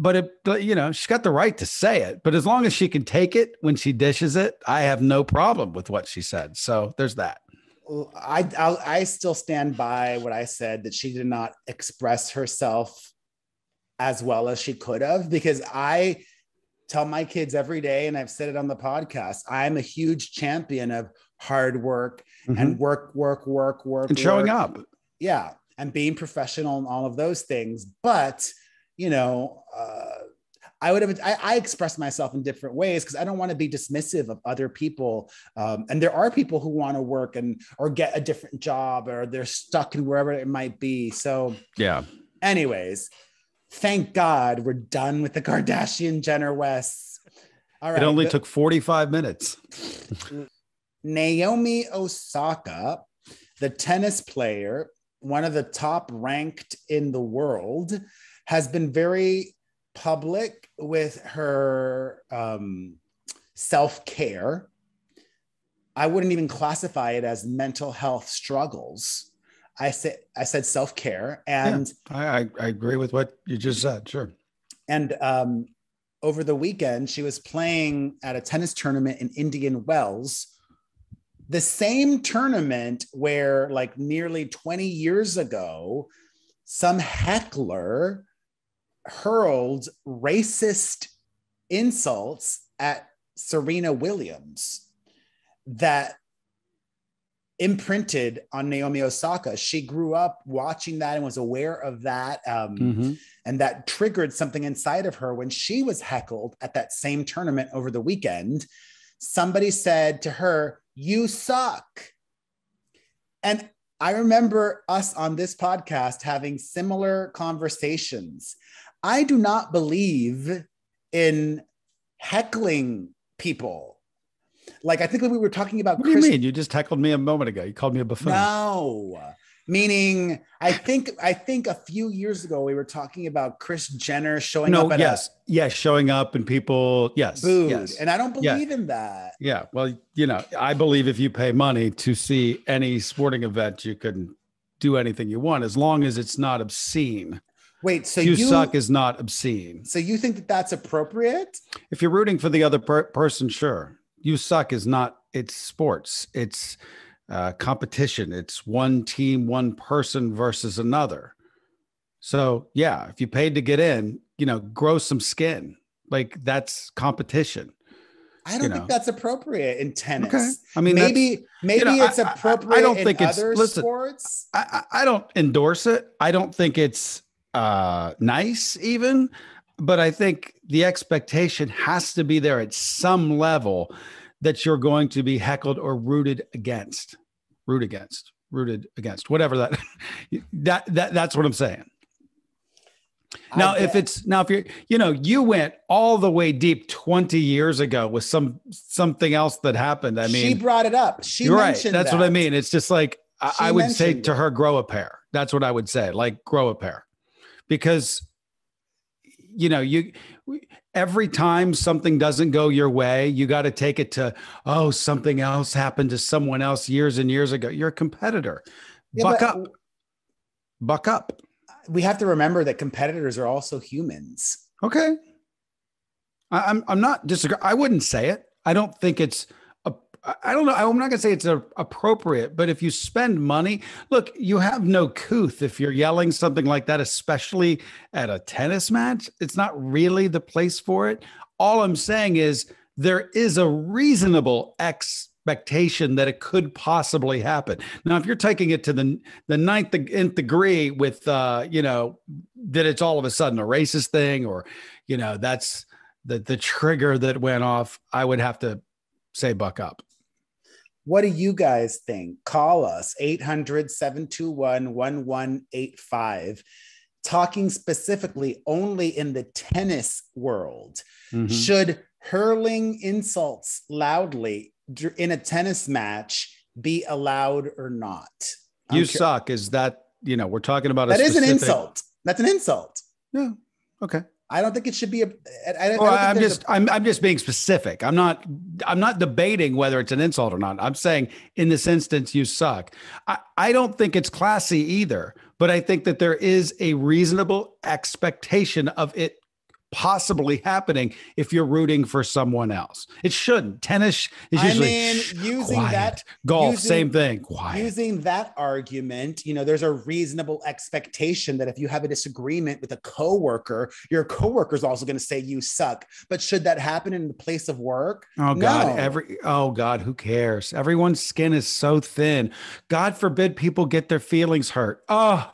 but it, you know, she's got the right to say it, but as long as she can take it when she dishes it, I have no problem with what she said. So there's that. I, I, I still stand by what I said, that she did not express herself as well as she could have, because I tell my kids every day, and I've said it on the podcast, I'm a huge champion of hard work mm-hmm. and work, work, work, work. And showing work. up. Yeah. And being professional and all of those things. But you know, uh, I would have, I, I express myself in different ways because I don't want to be dismissive of other people. Um, and there are people who want to work and, or get a different job, or they're stuck in wherever it might be. So yeah, anyways, thank God we're done with the Kardashian Jenner West. All right. It only the, took forty-five minutes. Naomi Osaka, the tennis player, one of the top ranked in the world, has been very public with her um, self-care. I wouldn't even classify it as mental health struggles. I said I said self-care, and yeah, I, I agree with what you just said. Sure. And um, over the weekend, she was playing at a tennis tournament in Indian Wells, the same tournament where, like, nearly twenty years ago, some heckler hurled racist insults at Serena Williams that imprinted on Naomi Osaka. She grew up watching that and was aware of that. Um, mm-hmm. And that triggered something inside of her when she was heckled at that same tournament over the weekend. Somebody said to her, "You suck." And I remember us on this podcast having similar conversations. I do not believe in heckling people. Like, I think we were talking about- What Chris- do you mean? You just heckled me a moment ago. You called me a buffoon. No, meaning I think I think a few years ago, we were talking about Kris Jenner showing no, up at yes. a- Yes, showing up and people, yes. Booed. Yes. And I don't believe yes. in that. Yeah, well, you know, I believe if you pay money to see any sporting event, you can do anything you want as long as it's not obscene. Wait, so you, you suck is not obscene. So you think that that's appropriate? If you're rooting for the other per- person, sure. You suck is not, it's sports. It's uh, competition. It's one team, one person versus another. So yeah, if you paid to get in, you know, grow some skin. Like, that's competition. I don't you know. think that's appropriate in tennis. Okay. I mean, maybe maybe you know, it's I, appropriate I, I don't think in it's, other listen, sports. I, I don't endorse it. I don't think it's uh, nice even. But I think the expectation has to be there at some level that you're going to be heckled or rooted against, root against, rooted against, whatever that, that, that that's what I'm saying. Now, if it's now, if you're, you know, you went all the way deep twenty years ago with some, something else that happened. I mean, she brought it up. She mentioned that. That's what I mean. It's just like, I, I would say to her, grow a pair. That's what I would say. Like grow a pair, because you know, you, every time something doesn't go your way, you got to take it to, oh, something else happened to someone else years and years ago. You're a competitor. Yeah, Buck up. Buck up. We have to remember that competitors are also humans. Okay. I, I'm I'm not disagreeing. I wouldn't say it. I don't think it's, a, I don't know. I'm not going to say it's a, appropriate, but if you spend money, look, you have no couth if you're yelling something like that, especially at a tennis match. It's not really the place for it. All I'm saying is there is a reasonable expectation that it could possibly happen. Now, if you're taking it to the the ninth, nth degree with, uh, you know, that it's all of a sudden a racist thing, or, you know, that's the, the trigger that went off, I would have to say buck up. What do you guys think? Call us eight hundred, seven two one, one one eight five. Talking specifically only in the tennis world. Mm-hmm. Should hurling insults loudly in a tennis match be allowed or not? I'm you curious. Suck. Is that, you know, we're talking about a that specific... is an insult. That's an insult. Yeah. Okay. I don't think it should be. A, I, I oh, I'm just, a, I'm, I'm just being specific. I'm not, I'm not debating whether it's an insult or not. I'm saying in this instance, you suck. I, I don't think it's classy either, but I think that there is a reasonable expectation of it possibly happening if you're rooting for someone else. It shouldn't. Tennis is usually, I mean, using quiet. That golf, using, same thing. Quiet. Using that argument, you know, there's a reasonable expectation that if you have a disagreement with a coworker, your coworker's also going to say you suck. But should that happen in the place of work? Oh God, no. every oh God, who cares? Everyone's skin is so thin. God forbid people get their feelings hurt. Oh.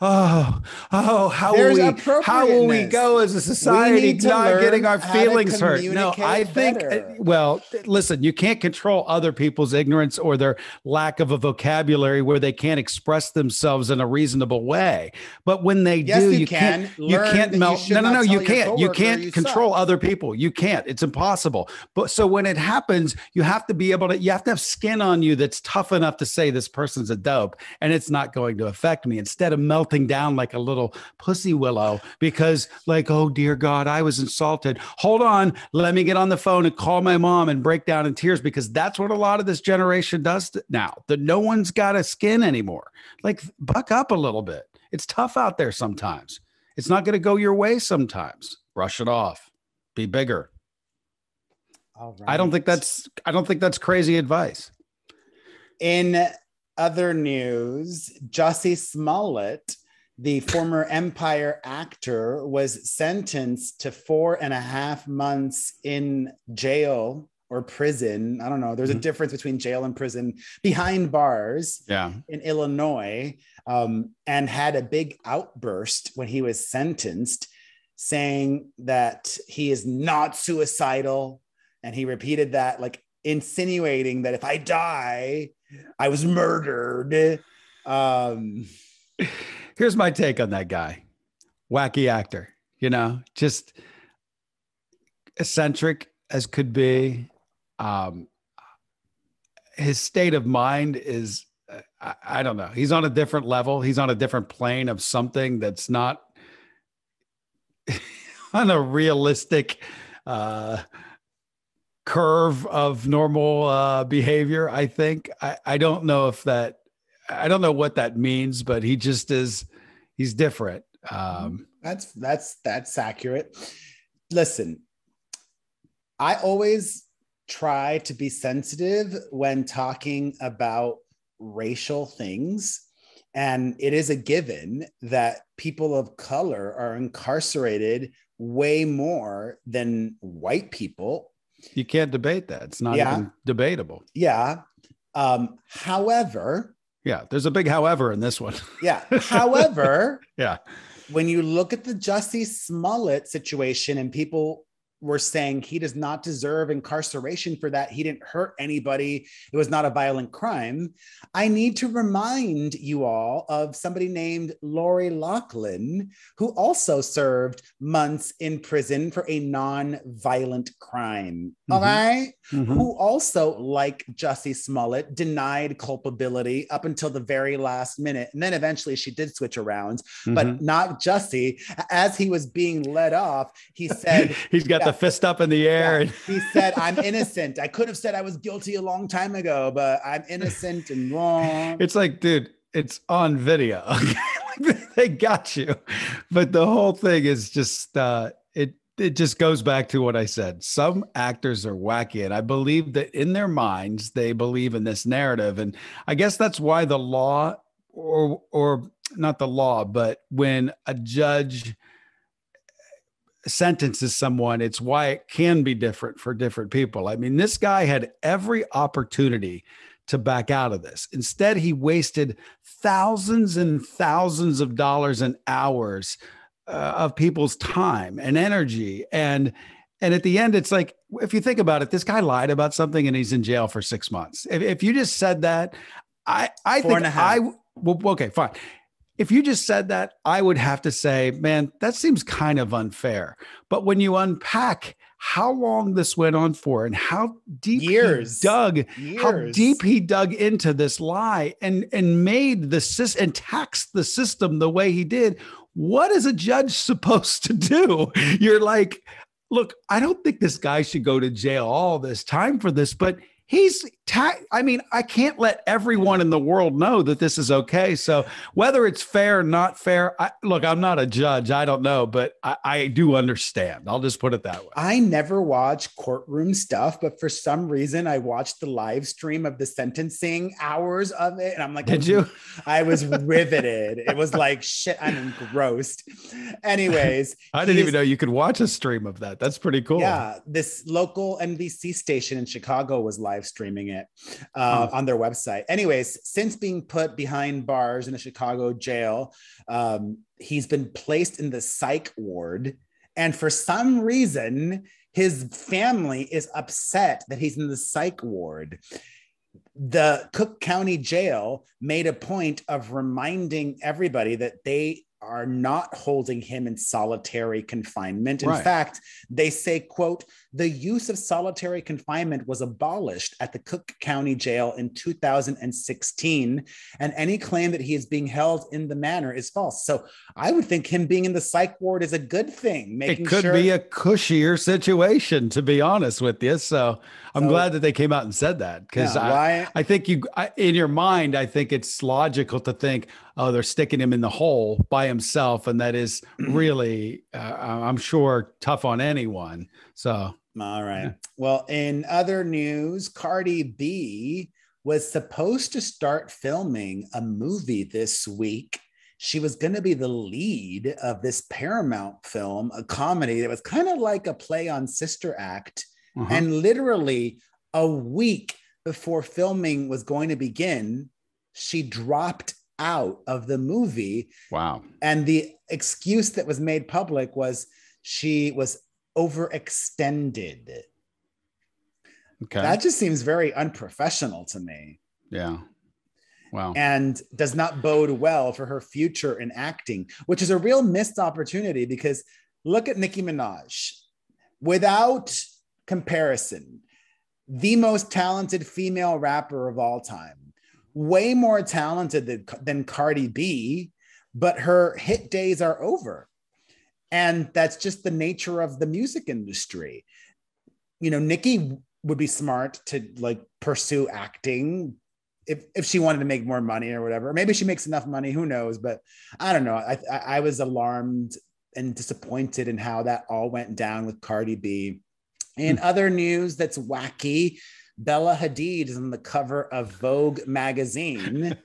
Oh, oh, how will we, how will we go as a society not getting our feelings hurt? No, I think, well, listen, you can't control other people's ignorance or their lack of a vocabulary where they can't express themselves in a reasonable way. But when they do, you can't, you can't melt. No, no, no, you can't. You can't control other people. You can't. It's impossible. But so when it happens, you have to be able to, you have to have skin on you that's tough enough to say this person's a dope and it's not going to affect me, instead of melting down like a little pussy willow because, like, oh dear God, I was insulted. Hold on, let me get on the phone and call my mom and break down in tears, because that's what a lot of this generation does now. That no one's got a skin anymore. Like, buck up a little bit. It's tough out there sometimes. It's not going to go your way sometimes. Brush it off. Be bigger. All right. I don't think that's. I don't think that's crazy advice. In other news, Jussie Smollett, the former Empire actor, was sentenced to four and a half months in jail or prison. I don't know. There's mm-hmm. a difference between jail and prison, behind bars yeah. in Illinois, um, and had a big outburst when he was sentenced, saying that he is not suicidal. And he repeated that, like insinuating that if I die, I was murdered. Um, Here's my take on that guy. Wacky actor, you know, just eccentric as could be. Um, his state of mind is, uh, I, I don't know. He's on a different level. He's on a different plane of something that's not on a realistic uh curve of normal uh, behavior, I think. I, I don't know if that, I don't know what that means, but he just is, he's different. Um, that's, that's, that's accurate. Listen, I always try to be sensitive when talking about racial things. And it is a given that people of color are incarcerated way more than white people. You can't debate that. It's not yeah. even debatable. Yeah. Um, however. Yeah. There's a big however in this one. yeah. However. yeah. when you look at the Jussie Smollett situation and people were saying he does not deserve incarceration for that, he didn't hurt anybody, it was not a violent crime, I need to remind you all of somebody named Lori Loughlin, who also served months in prison for a non-violent crime, mm-hmm. all right? Mm-hmm. Who also, like Jussie Smollett, denied culpability up until the very last minute. And then eventually she did switch around, mm-hmm. but not Jussie. As he was being let off, he said- He's got the fist up in the air. Yeah. He said, I'm innocent. I could have said I was guilty a long time ago, but I'm innocent and wrong. It's like, dude, it's on video. They got you. But the whole thing is just, uh, it, it just goes back to what I said. Some actors are wacky. And I believe that in their minds, they believe in this narrative. And I guess that's why the law, or, or not the law, but when a judge sentences someone, it's why it can be different for different people. I mean, this guy had every opportunity to back out of this. Instead, he wasted thousands and thousands of dollars and hours uh, of people's time and energy. And and at the end, it's like, if you think about it, this guy lied about something and he's in jail for six months. If, if you just said that, I, I Four think and a half. I, well, okay, fine. If you just said that, I would have to say, man, that seems kind of unfair. But when you unpack how long this went on for and how deep Years. he dug, Years. how deep he dug into this lie and, and made the system and taxed the system the way he did, what is a judge supposed to do? You're like, look, I don't think this guy should go to jail all this time for this, but He's, ta- I mean, I can't let everyone in the world know that this is okay. So whether it's fair or not fair, I, look, I'm not a judge. I don't know, but I, I do understand. I'll just put it that way. I never watch courtroom stuff, but for some reason I watched the live stream of the sentencing hours of it. And I'm like, did you? I was riveted. It was like, shit, I'm engrossed. Anyways. I didn't even know you could watch a stream of that. That's pretty cool. Yeah. This local N B C station in Chicago was live streaming it uh, oh. on their website. Anyways, since being put behind bars in a Chicago jail, um, he's been placed in the psych ward. And for some reason, his family is upset that he's in the psych ward. The Cook County Jail made a point of reminding everybody that they are not holding him in solitary confinement. In right. fact, they say, quote, the use of solitary confinement was abolished at the Cook County Jail in two thousand sixteen, and any claim that he is being held in the manner is false. So I would think him being in the psych ward is a good thing. Making it could sure- be a cushier situation, to be honest with you. So I'm so, glad that they came out and said that, because yeah, I, why- I think you, I, in your mind, I think it's logical to think, oh, they're sticking him in the hole by himself. And that is really, uh, I'm sure, tough on anyone. So, all right. Yeah. Well, in other news, Cardi B was supposed to start filming a movie this week. She was going to be the lead of this Paramount film, a comedy that was kind of like a play on Sister Act. Uh-huh. And literally a week before filming was going to begin, she dropped out of the movie. Wow. And the excuse that was made public was she was overextended. Okay. That just seems very unprofessional to me. Yeah. Wow. And does not bode well for her future in acting, which is a real missed opportunity, because look at Nicki Minaj. Without comparison, the most talented female rapper of all time. Way more talented than, than Cardi B, but her hit days are over. And that's just the nature of the music industry. You know, Nicki would be smart to like pursue acting if, if she wanted to make more money or whatever. Maybe she makes enough money, who knows? But I don't know. I, I, I was alarmed and disappointed in how that all went down with Cardi B. In other news that's wacky, Bella Hadid is on the cover of Vogue magazine,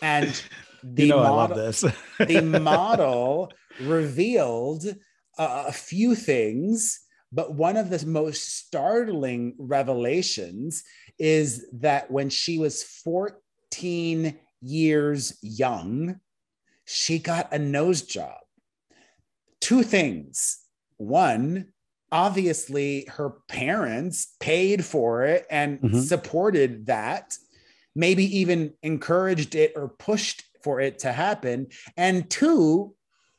and the you know model, I love this. The model revealed uh, a few things, but one of the most startling revelations is that when she was fourteen years young, she got a nose job. two things. One, obviously her parents paid for it and mm-hmm. supported that, maybe even encouraged it or pushed for it to happen. And two,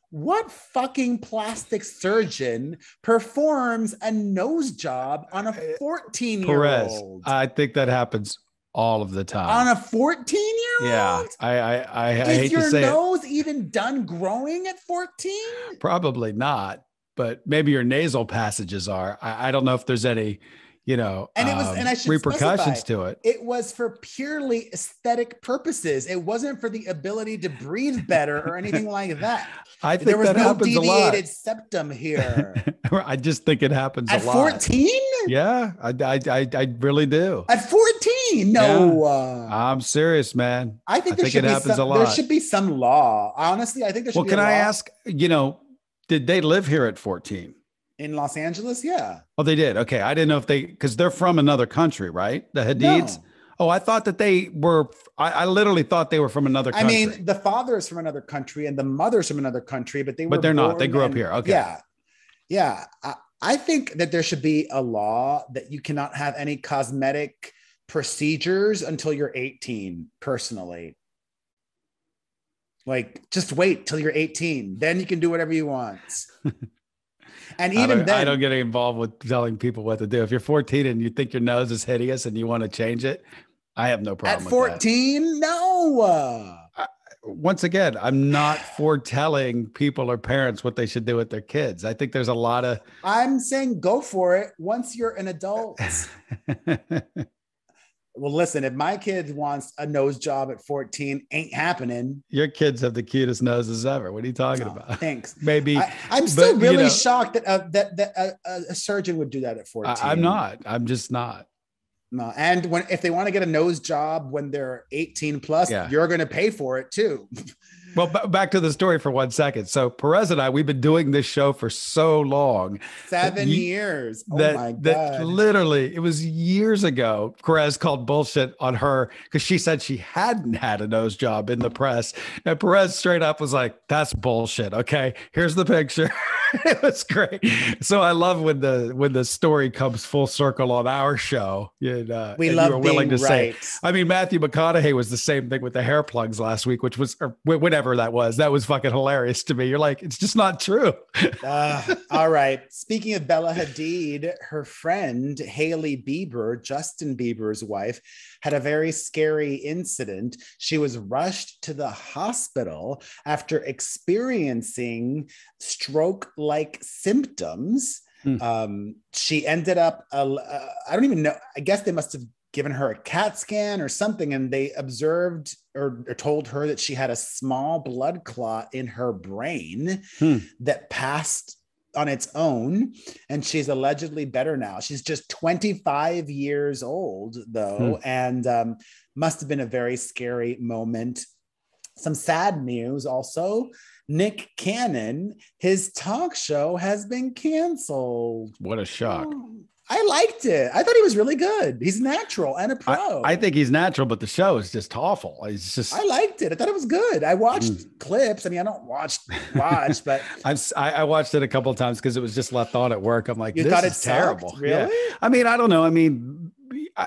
what fucking plastic surgeon performs a nose job on a fourteen-year-old? Perez, I think that happens all of the time. On a fourteen-year-old? Yeah, I, I, I, I hate to say it. Is your nose even done growing at fourteen? Probably not, but maybe your nasal passages are. I, I don't know if there's any, you know, and it was, um, and I should repercussions specify, to it. It was for purely aesthetic purposes. It wasn't for the ability to breathe better or anything like that. I think there was that no happens deviated a lot. septum here. I just think it happens at a lot. fourteen? Yeah, I, I, I, I really do. At fourteen? No. Yeah. I'm serious, man. I think, there I think should it be happens some, a lot. There should be some law. Honestly, I think there should well, be Well, can a I law. ask, you know, did they live here at fourteen? In Los Angeles, yeah. Oh, they did. Okay, I didn't know if they, because they're from another country, right? The Hadids. No. Oh, I thought that they were. I, I literally thought they were from another country. I mean, the father is from another country and the mother's from another country, but they were. But they're not. They grew and, up here. Okay. Yeah, yeah. I, I think that there should be a law that you cannot have any cosmetic procedures until you're eighteen. Personally, like just wait till you're eighteen, then you can do whatever you want. And even I then, I don't get involved with telling people what to do. If you're fourteen and you think your nose is hideous and you want to change it, I have no problem. At fourteen, with that. no. I, once again, I'm not foretelling people or parents what they should do with their kids. I think there's a lot of. I'm saying go for it once you're an adult. Well, listen, if my kid wants a nose job at fourteen, ain't happening. Your kids have the cutest noses ever. What are you talking oh, about? Thanks. Maybe. I, I'm still but, really you know, shocked that, uh, that, that uh, a surgeon would do that at fourteen. I, I'm not. I'm just not. No. And when if they want to get a nose job when they're eighteen plus, yeah. you're going to pay for it too. Well, b- back to the story for one second. So Perez and I, we've been doing this show for so long. Seven you, years. Oh that, my God. That literally, it was years ago. Perez called bullshit on her because she said she hadn't had a nose job in the press. And Perez straight up was like, that's bullshit. Okay, here's the picture. It was great. So I love when the when the story comes full circle on our show. And, uh, we and love you were willing being to right. say. I mean, Matthew McConaughey was the same thing with the hair plugs last week, which was or, whatever that was. That was fucking hilarious to me. You're like, it's just not true. uh, all right. Speaking of Bella Hadid, her friend Hailey Bieber, Justin Bieber's wife, had a very scary incident. She was rushed to the hospital after experiencing stroke. Like symptoms. Mm. Um, she ended up, uh, I don't even know, I guess they must have given her a CAT scan or something, and they observed or, or told her that she had a small blood clot in her brain mm. that passed on its own, and she's allegedly better now. She's just twenty-five years old, though, mm. and um, must have been a very scary moment. Some sad news also. Nick Cannon, his talk show has been canceled. What a shock. Oh, I liked it. I thought he was really good. He's natural and a pro. I, I think he's natural, but the show is just awful. It's just I liked it. I thought it was good. I watched mm. clips. I mean, I don't watch, watch, but I've, I, I watched it a couple of times because it was just left on at work. I'm like, you this thought it's terrible. Sucked, really? Yeah. I mean, I don't know. I mean,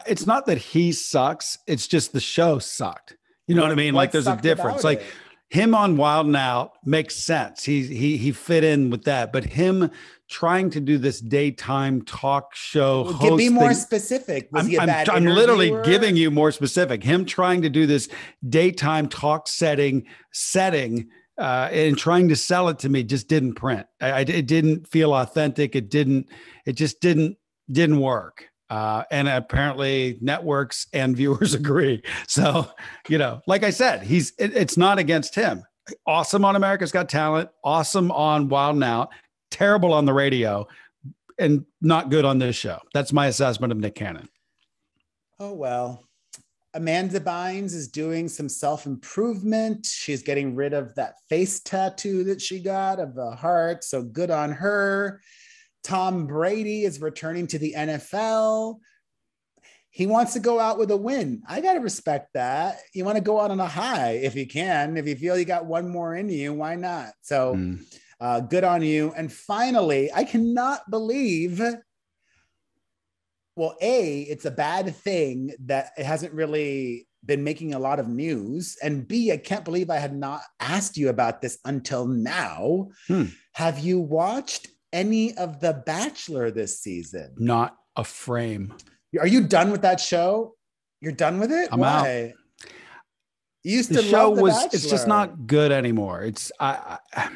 it's not that he sucks. It's just the show sucked. You know what, what I mean? What like there's a difference. Like it? Him on Wild and Out makes sense. He he he fit in with that, but him trying to do this daytime talk show well, host be more thing, specific. Was I'm, he a bad I'm, I'm literally giving you more specific. Him trying to do this daytime talk setting setting uh, and trying to sell it to me just didn't print. I, I it didn't feel authentic. It didn't. It just didn't didn't work. Uh, and apparently networks and viewers agree. So, you know, like I said, he's, it, it's not against him. Awesome on America's Got Talent. Awesome on Wild 'N Out. Terrible on the radio and not good on this show. That's my assessment of Nick Cannon. Oh, well, Amanda Bynes is doing some self-improvement. She's getting rid of that face tattoo that she got of the heart. So good on her. Tom Brady is returning to the N F L. He wants to go out with a win. I got to respect that. You want to go out on a high if you can. If you feel you got one more in you, why not? So mm. Uh, good on you. And finally, I cannot believe, well, A, it's a bad thing that it hasn't really been making a lot of news. And B, I can't believe I had not asked you about this until now. Hmm. Have you watched any of The Bachelor this season? Not a frame. Are you done with that show? You're done with it? I'm Why? out. You used the to show love the was Bachelor. It's just not good anymore. It's I, I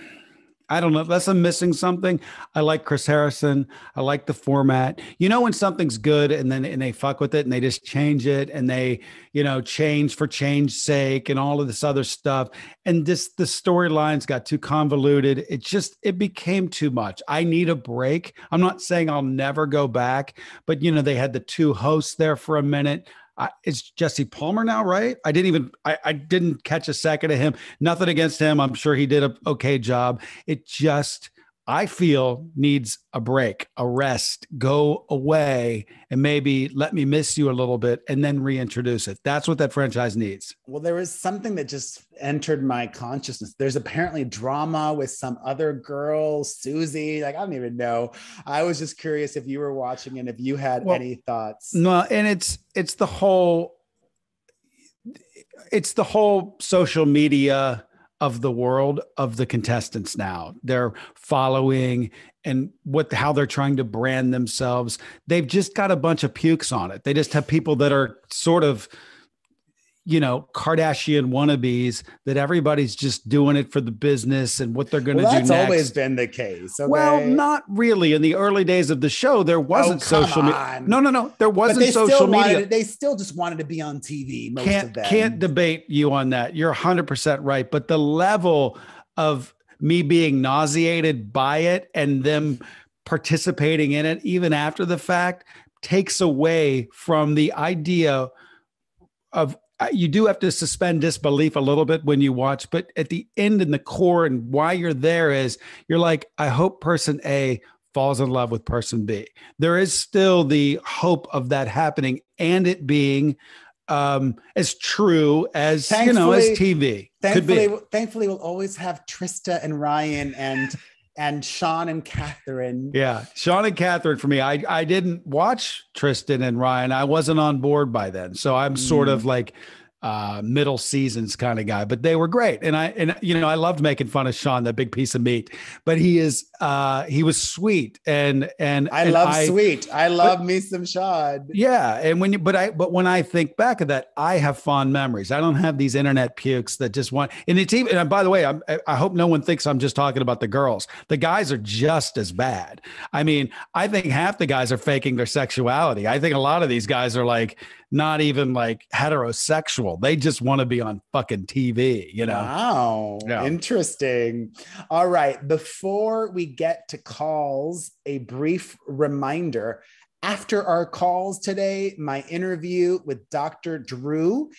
I don't know. Unless I'm missing something. I like Chris Harrison. I like the format. You know, when something's good and then and they fuck with it and they just change it and they, you know, change for change's sake and all of this other stuff. And this the storylines got too convoluted. It just it became too much. I need a break. I'm not saying I'll never go back, but you know, they had the two hosts there for a minute. I, it's Jesse Palmer now, right? I didn't even, I, I didn't catch a second of him. Nothing against him. I'm sure he did an okay job. It just, I feel, needs a break, a rest, go away, and maybe let me miss you a little bit and then reintroduce it. That's what that franchise needs. Well, there was something that just entered my consciousness. There's apparently drama with some other girl, Susie, like, I don't even know. I was just curious if you were watching and if you had well, any thoughts. No, and it's, it's the whole, it's the whole social media of the world of the contestants now. They're following and what, how they're trying to brand themselves. They've just got a bunch of pukes on it. They just have people that are sort of, you know, Kardashian wannabes that everybody's just doing it for the business and what they're going to well, do next. That's always been the case. Okay? Well, not really. In the early days of the show, there wasn't oh, social media. No, no, no. There wasn't social still wanted, media. They still just wanted to be on T V. Most can't, of them. Can't debate you on that. You're one hundred percent right. But the level of me being nauseated by it and them participating in it, even after the fact, takes away from the idea of, you do have to suspend disbelief a little bit when you watch, but at the end and the core and why you're there is you're like, I hope person A falls in love with person B. There is still the hope of that happening and it being um, as true as, thankfully, you know, as T V. Thankfully, could be. Thankfully we'll always have Trista and Ryan and and Sean and Catherine. Yeah, Sean and Catherine for me. I, I didn't watch Tristan and Ryan. I wasn't on board by then. So I'm sort mm. of like uh, middle seasons kind of guy, but they were great. And I, and you know, I loved making fun of Sean, that big piece of meat, but he is, uh, he was sweet. And, and I and love I, sweet. I love but, me some Sean. Yeah. And when you, but I, but when I think back of that, I have fond memories. I don't have these internet pukes that just want, and it's even, and by the way, I'm, I hope no one thinks I'm just talking about the girls. The guys are just as bad. I mean, I think half the guys are faking their sexuality. I think a lot of these guys are like, not even like heterosexual. They just want to be on fucking T V, you know? Wow, yeah. Interesting. All right, before we get to calls, a brief reminder. After our calls today, my interview with Doctor Drew.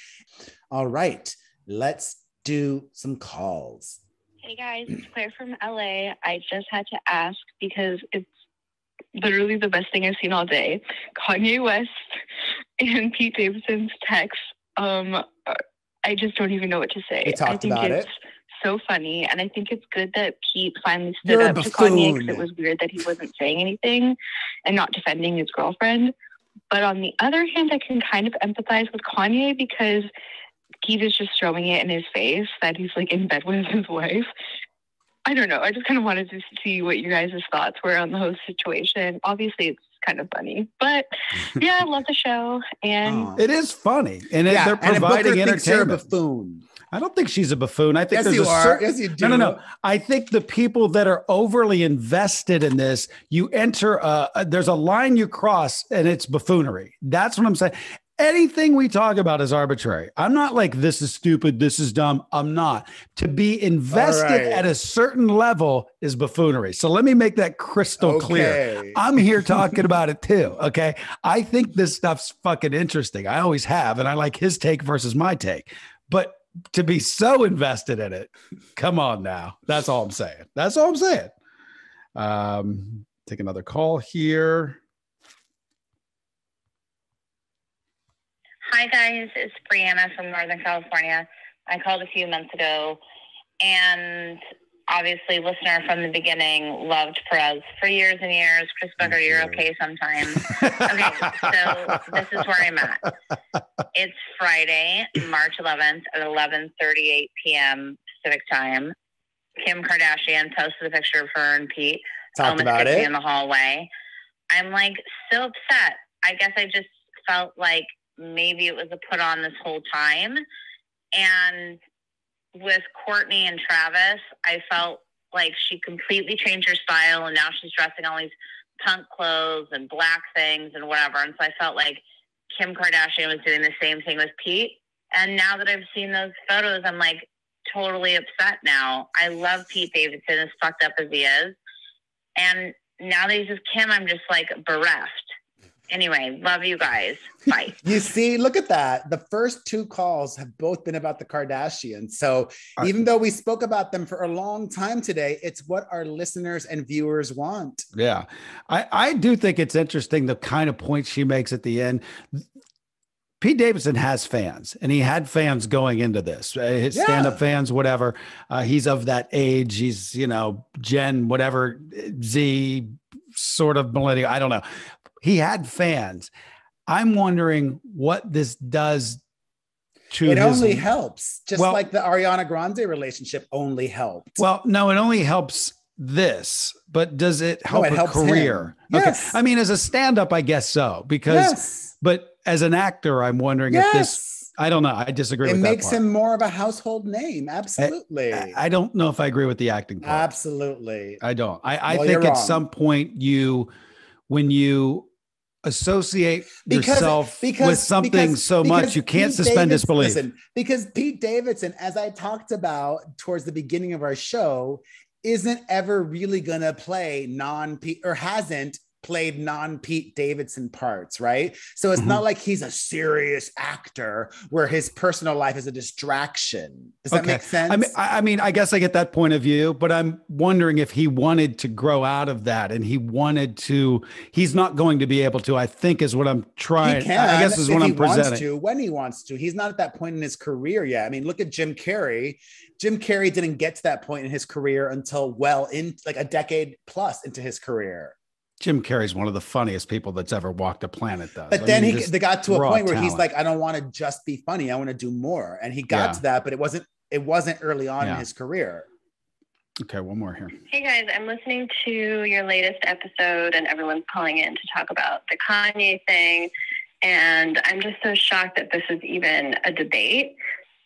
All right, let's do some calls. Hey guys, it's Claire from L A. I just had to ask because it's literally the best thing I've seen all day. Kanye West and Pete Davidson's text. Um, I just don't even know what to say. We talked I think about it's it. so funny, and I think it's good that Pete finally stood You're up to Kanye, because it was weird that he wasn't saying anything and not defending his girlfriend. But on the other hand, I can kind of empathize with Kanye because Pete is just throwing it in his face that he's like in bed with his wife. I don't know. I just kind of wanted to see what your guys' thoughts were on the whole situation. Obviously, it's kind of funny, but yeah, I love the show. And oh, it is funny, and yeah, they're providing and entertainment. A buffoon. I don't think she's a buffoon. I think yes, there's you a are. Certain, yes, you do. No, no, no. I think the people that are overly invested in this, you enter. A, a, there's a line you cross, and it's buffoonery. That's what I'm saying. Anything we talk about is arbitrary. I'm not like, this is stupid, this is dumb. I'm not. To be invested right at a certain level is buffoonery. So let me make that crystal okay. clear. I'm here talking about it too, okay? I think this stuff's fucking interesting. I always have, and I like his take versus my take. But to be so invested in it, come on now. That's all I'm saying. That's all I'm saying. Um, take another call here. Hi guys, it's Brianna from Northern California. I called a few months ago and obviously, listener from the beginning, loved Perez for years and years. Chris Booker, okay. You're okay sometimes. Okay, so this is where I'm at. It's Friday, March eleventh at eleven thirty-eight p.m. Pacific time. Kim Kardashian posted a picture of her and Pete. Talked about it. In the hallway. I'm like so upset. I guess I just felt like maybe it was a put on this whole time. And with Kourtney and Travis, I felt like she completely changed her style and now she's dressing all these punk clothes and black things and whatever. And so I felt like Kim Kardashian was doing the same thing with Pete. And now that I've seen those photos, I'm like totally upset now. I love Pete Davidson, as fucked up as he is. And now that he's with Kim, I'm just like bereft. Anyway, love you guys. Bye. You see, look at that. The first two calls have both been about the Kardashians. So uh, even though we spoke about them for a long time today, it's what our listeners and viewers want. Yeah. I, I do think it's interesting the kind of points she makes at the end. Pete Davidson has fans, and he had fans going into this, his yeah. stand-up fans, whatever. Uh, he's of that age. He's, you know, Gen, whatever, Z, sort of millennial. I don't know. He had fans. I'm wondering what this does to it his... only helps. Just well, like the Ariana Grande relationship only helped. Well, no, it only helps this, but does it help no, it a career? Yes. Okay. I mean, as a stand-up, I guess so, because, yes. but as an actor, I'm wondering yes. if this, I don't know. I disagree it with that It makes him more of a household name. Absolutely. I, I don't know if I agree with the acting part. Absolutely. I don't. I, I well, think at wrong. some point you, when you, associate because, yourself because, with something because, so because much you can't Pete suspend Davidson, disbelief. Listen, because Pete Davidson, as I talked about towards the beginning of our show, isn't ever really going to play non-Pete or hasn't played non-Pete Davidson parts, right? So it's mm-hmm. not like he's a serious actor where his personal life is a distraction. Does okay. that make sense? I mean, I mean, I guess I get that point of view, but I'm wondering if he wanted to grow out of that and he wanted to, he's not going to be able to, I think is what I'm trying. He can, I guess is what I'm presenting. To, when he wants to, he's not at that point in his career yet. I mean, look at Jim Carrey. Jim Carrey didn't get to that point in his career until well in like a decade plus into his career. Jim Carrey's one of the funniest people that's ever walked a planet, though. But I then mean, he they got to a point where talent. he's like, I don't want to just be funny. I want to do more. And he got yeah. to that, but it wasn't it wasn't early on yeah. in his career. Okay, one more here. Hey, guys, I'm listening to your latest episode, and everyone's calling in to talk about the Kanye thing. And I'm just so shocked that this is even a debate.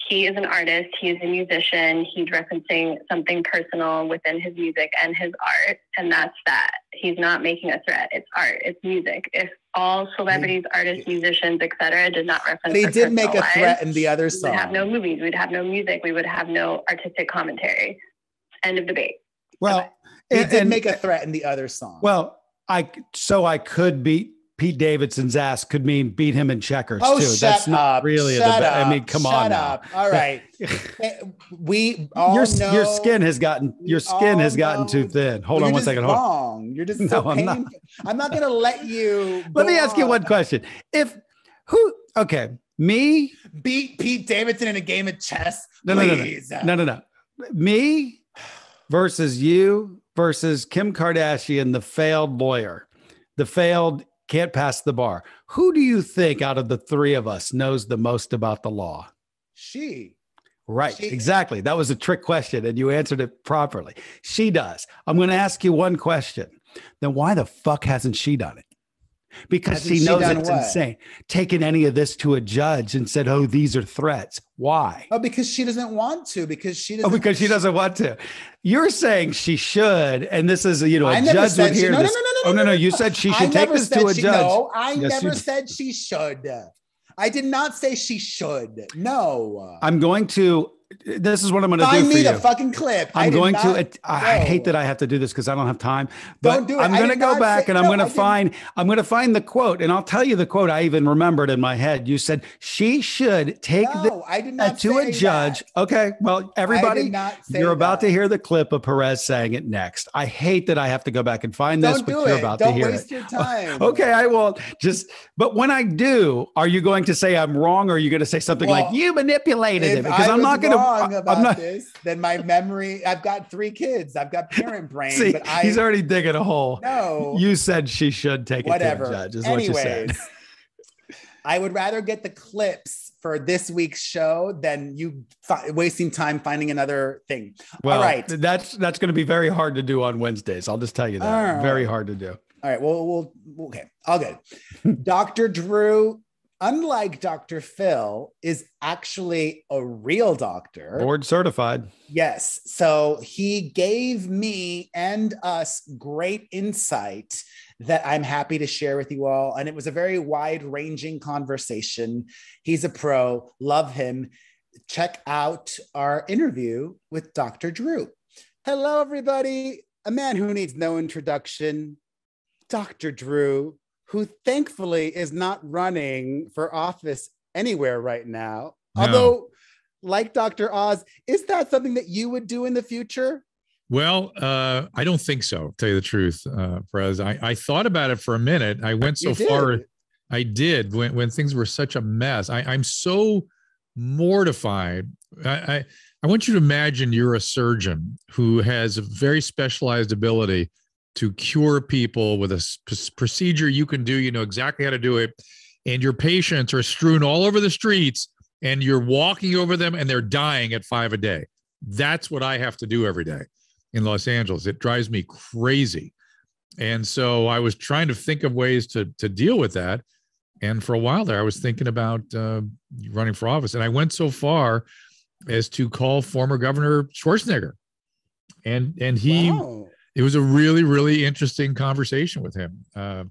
He is an artist. He is a musician. He's referencing something personal within his music and his art. And that's that. He's not making a threat. It's art. It's music. If all celebrities, artists, musicians, et cetera, did not reference They did make a lives, threat in the other song. We'd have no movies. We'd have no music. We would have no artistic commentary. End of debate. Well, they did and, make a threat in the other song. Well, I so I could be... Pete Davidson's ass could mean beat him in checkers oh, too. Shut That's not up. really. Shut a, up. I mean, come shut on. Up. Now. All right. we all your, know your skin has gotten your skin has gotten too thin. Hold on one second. Hold on. You're just no, so I'm not. I'm not going to let you. Let me on. ask you one question. If who? Okay, me beat Pete Davidson in a game of chess. No, no, no, no, no, no, no. Me versus you versus Kim Kardashian, the failed lawyer, the failed. Can't pass the bar. Who do you think out of the three of us knows the most about the law? She. Right, she. Exactly. That was a trick question, and you answered it properly. She does. I'm going to ask you one question. Then why the fuck hasn't she done it? Because hasn't she knows she it's what? insane. Taking any of this to a judge and said, oh, these are threats. Why? Oh, because she doesn't want to. Because she doesn't. Oh, because she doesn't want to. You're saying she should, and this is, you know, a judge would hear she, no, this. No, no, no. Oh, no, no, you said she should I take this to a she, judge. No, I yes, never said she should. I did not say she should. No. I'm going to, this is what I'm going to do for you. Find me the fucking clip. I'm going not, to, I, I hate that I have to do this because I don't have time. But don't do it. I'm going to go back say, and I'm no, going to find, I'm going to find the quote. And I'll tell you the quote I even remembered in my head. You said she should take no, this I did not to a judge. That. Okay. Well, everybody, you're about that. to hear the clip of Perez saying it next. I hate that I have to go back and find don't this, but you're it. about don't to hear it. Don't waste your time. Okay. I won't just, but when I do, are you going to say I'm wrong? Or are you going to say something well, like you manipulated it? Because I'm not going to wrong a, about not, this, then my memory, I've got three kids. I've got parent brain. See, but I, he's already digging a hole. No. You said she should take whatever. It to the judge is Anyways, what you said. I would rather get the clips for this week's show than you fi- wasting time finding another thing. Well, all right. That's, that's going to be very hard to do on Wednesdays. I'll just tell you that. Right. Very hard to do. All right. Well, we'll okay. All good. Doctor Drew, unlike Doctor Phil, is actually a real doctor. Board certified. Yes. So he gave me and us great insight that I'm happy to share with you all. And it was a very wide-ranging conversation. He's a pro. Love him. Check out our interview with Doctor Drew. Hello, everybody. A man who needs no introduction. Doctor Drew, who thankfully is not running for office anywhere right now. No. Although, like Doctor Oz, is that something that you would do in the future? Well, uh, I don't think so, to tell you the truth, uh, Perez. I, I thought about it for a minute. I went so far. I did when, when things were such a mess. I, I'm so mortified. I, I, I want you to imagine you're a surgeon who has a very specialized ability to cure people with a procedure you can do, you know exactly how to do it, and your patients are strewn all over the streets and you're walking over them and they're dying at five a day. That's what I have to do every day in Los Angeles. It drives me crazy. And so I was trying to think of ways to, to deal with that. And for a while there, I was thinking about uh, running for office. And I went so far as to call former Governor Schwarzenegger. And, and he... Wow. It was a really, really interesting conversation with him. Uh,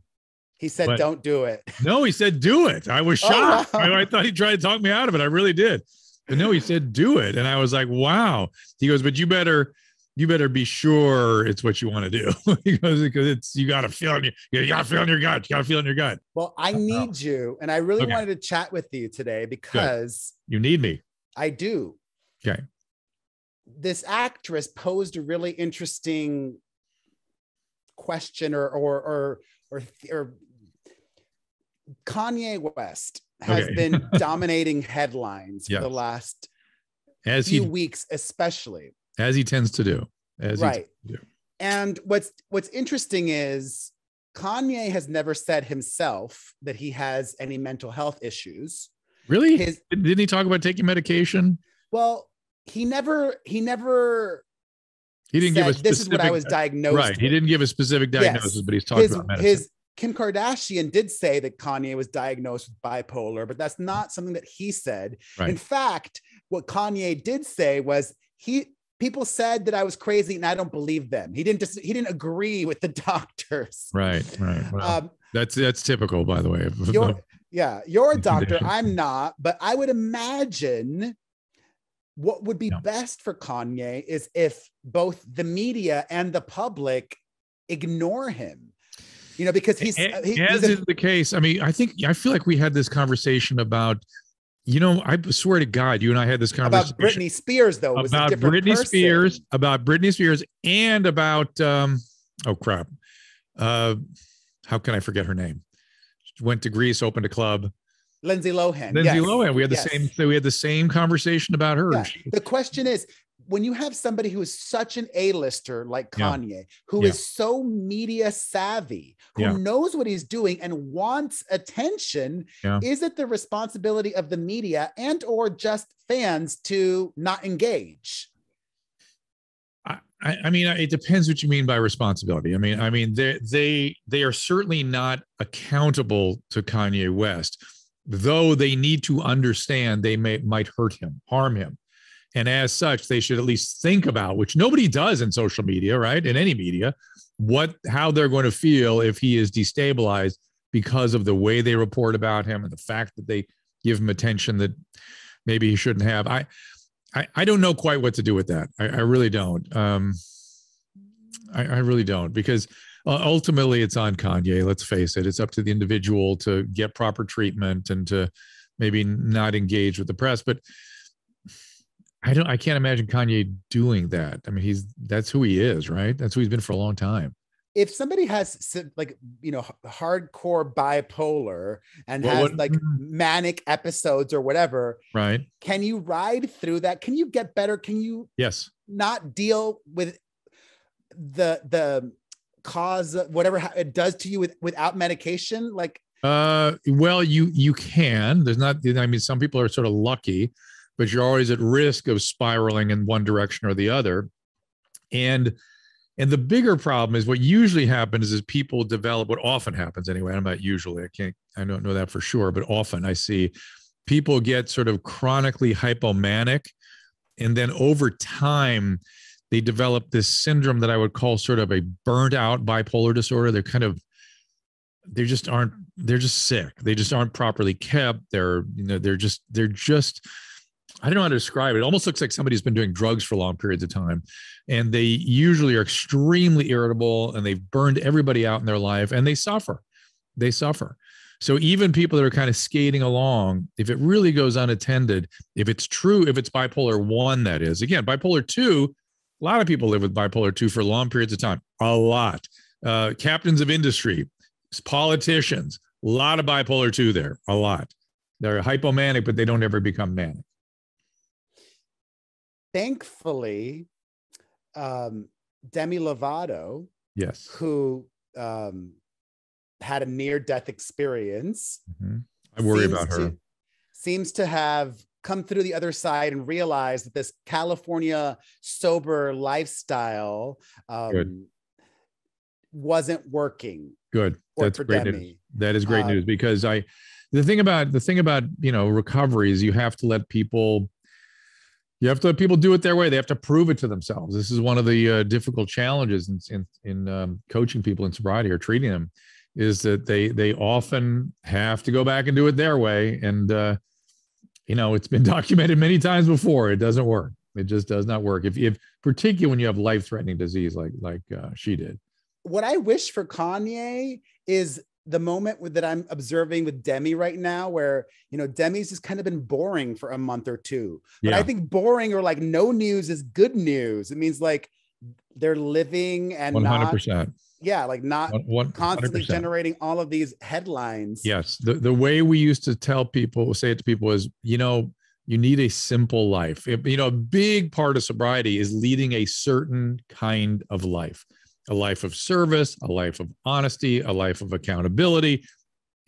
he said, don't do it. No, he said, do it. I was shocked. Oh, wow. I, I thought he tried to talk me out of it. I really did. But no, he said, do it. And I was like, wow. He goes, but you better, you better be sure it's what you want to do. He goes, because it's, you got to feel in your, you got to feel in your gut. You got to feel in your gut. Well, I need oh. you. And I really okay. wanted to chat with you today because Good. You need me. I do. Okay. This actress posed a really interesting question or, or, or, or, or Kanye West has okay. been dominating headlines yeah. for the last as few he, weeks, especially as he tends to do. As right. He t- yeah. And what's, what's interesting is Kanye has never said himself that he has any mental health issues. Really? His, Didn't he talk about taking medication? Well, he never, he never, He didn't said, give a specific, this is what I was diagnosed right. with. He didn't give a specific diagnosis, yes. but he's talking his, about medicine. His Kim Kardashian did say that Kanye was diagnosed with bipolar, but that's not something that he said. Right. In fact, what Kanye did say was he people said that I was crazy and I don't believe them. He didn't just, he didn't agree with the doctors. Right, right. Well, um, that's that's typical, by the way. You're, yeah, you're a doctor. I'm not, but I would imagine. What would be no. best for Kanye is if both the media and the public ignore him, you know, because he's as, he, he's as a, is the case. I mean, I think I feel like we had this conversation about, you know, I swear to God, you and I had this conversation about Britney Spears, though, was about a different Britney person. Spears, about Britney Spears, and about um, oh crap, uh, how can I forget her name? She went to Greece, opened a club. Lindsay Lohan. Lindsay yes. Lohan. We had the yes. same. We had the same conversation about her. Yeah. The question is, when you have somebody who is such an A-lister like Kanye, yeah. who yeah. is so media savvy, who yeah. knows what he's doing and wants attention, yeah. is it the responsibility of the media and or just fans to not engage? I, I mean, it depends what you mean by responsibility. I mean, I mean, they they they are certainly not accountable to Kanye West. Though they need to understand they may might hurt him, harm him. And as such, they should at least think about, which nobody does in social media, right? In any media, what how they're going to feel if he is destabilized because of the way they report about him and the fact that they give him attention that maybe he shouldn't have. I I, I don't know quite what to do with that. I, I really don't. Um, I, I really don't because Uh, ultimately, it's on Kanye. Let's face it. It's up to the individual to get proper treatment and to maybe not engage with the press. But I don't. I can't imagine Kanye doing that. I mean, he's that's who he is, right? That's who he's been for a long time. if somebody has like, you know, hardcore bipolar and well, has what, like manic episodes or whatever, right? Can you ride through that? Can you get better? Can you yes. not deal with the, the cause of whatever it does to you with, without medication? Like, uh, well, you, you can, there's not, I mean, some people are sort of lucky, but you're always at risk of spiraling in one direction or the other. And, And the bigger problem is what usually happens is people develop what often happens anyway. I'm not usually, I can't, I don't know that for sure, but often I see people get sort of chronically hypomanic. And then over time, they develop this syndrome that I would call sort of a burnt out bipolar disorder. They're kind of, they just aren't, they're just sick. They just aren't properly kept. They're, you know, they're just, they're just, I don't know how to describe it. It almost looks like somebody's been doing drugs for long periods of time. And they usually are extremely irritable and they've burned everybody out in their life and they suffer. They suffer. So even people that are kind of skating along, if it really goes unattended, if it's true, if it's bipolar one, that is. Again, bipolar two, a lot of people live with bipolar two for long periods of time. A lot. Uh, captains of industry, politicians, a lot of bipolar two there, a lot. They're hypomanic, but they don't ever become manic. Thankfully, um, Demi Lovato, yes, who um, had a near-death experience. Mm-hmm. I worry about her. To, seems to have come through the other side and realized that this California sober lifestyle um, wasn't working. Good. That's great Demi. News. That is great um, news because I, the thing about the thing about you know recovery is you have to let people. You have to let people do it their way. They have to prove it to themselves. This is one of the uh, difficult challenges in in, in um, coaching people in sobriety or treating them, is that they they often have to go back and do it their way. And uh, you know, it's been documented many times before. It doesn't work. It just does not work. If if particularly when you have life-threatening disease like like uh, she did. What I wish for Kanye is the moment with, that I'm observing with Demi right now, where, you know, Demi's just kind of been boring for a month or two, but yeah. I think boring or like no news is good news. It means like they're living and one hundred percent. Not, yeah, like not one hundred percent. Constantly generating all of these headlines. Yes. The, the way we used to tell people, say it to people is, you know, you need a simple life. It, you know, a big part of sobriety is leading a certain kind of life. A life of service, a life of honesty, a life of accountability,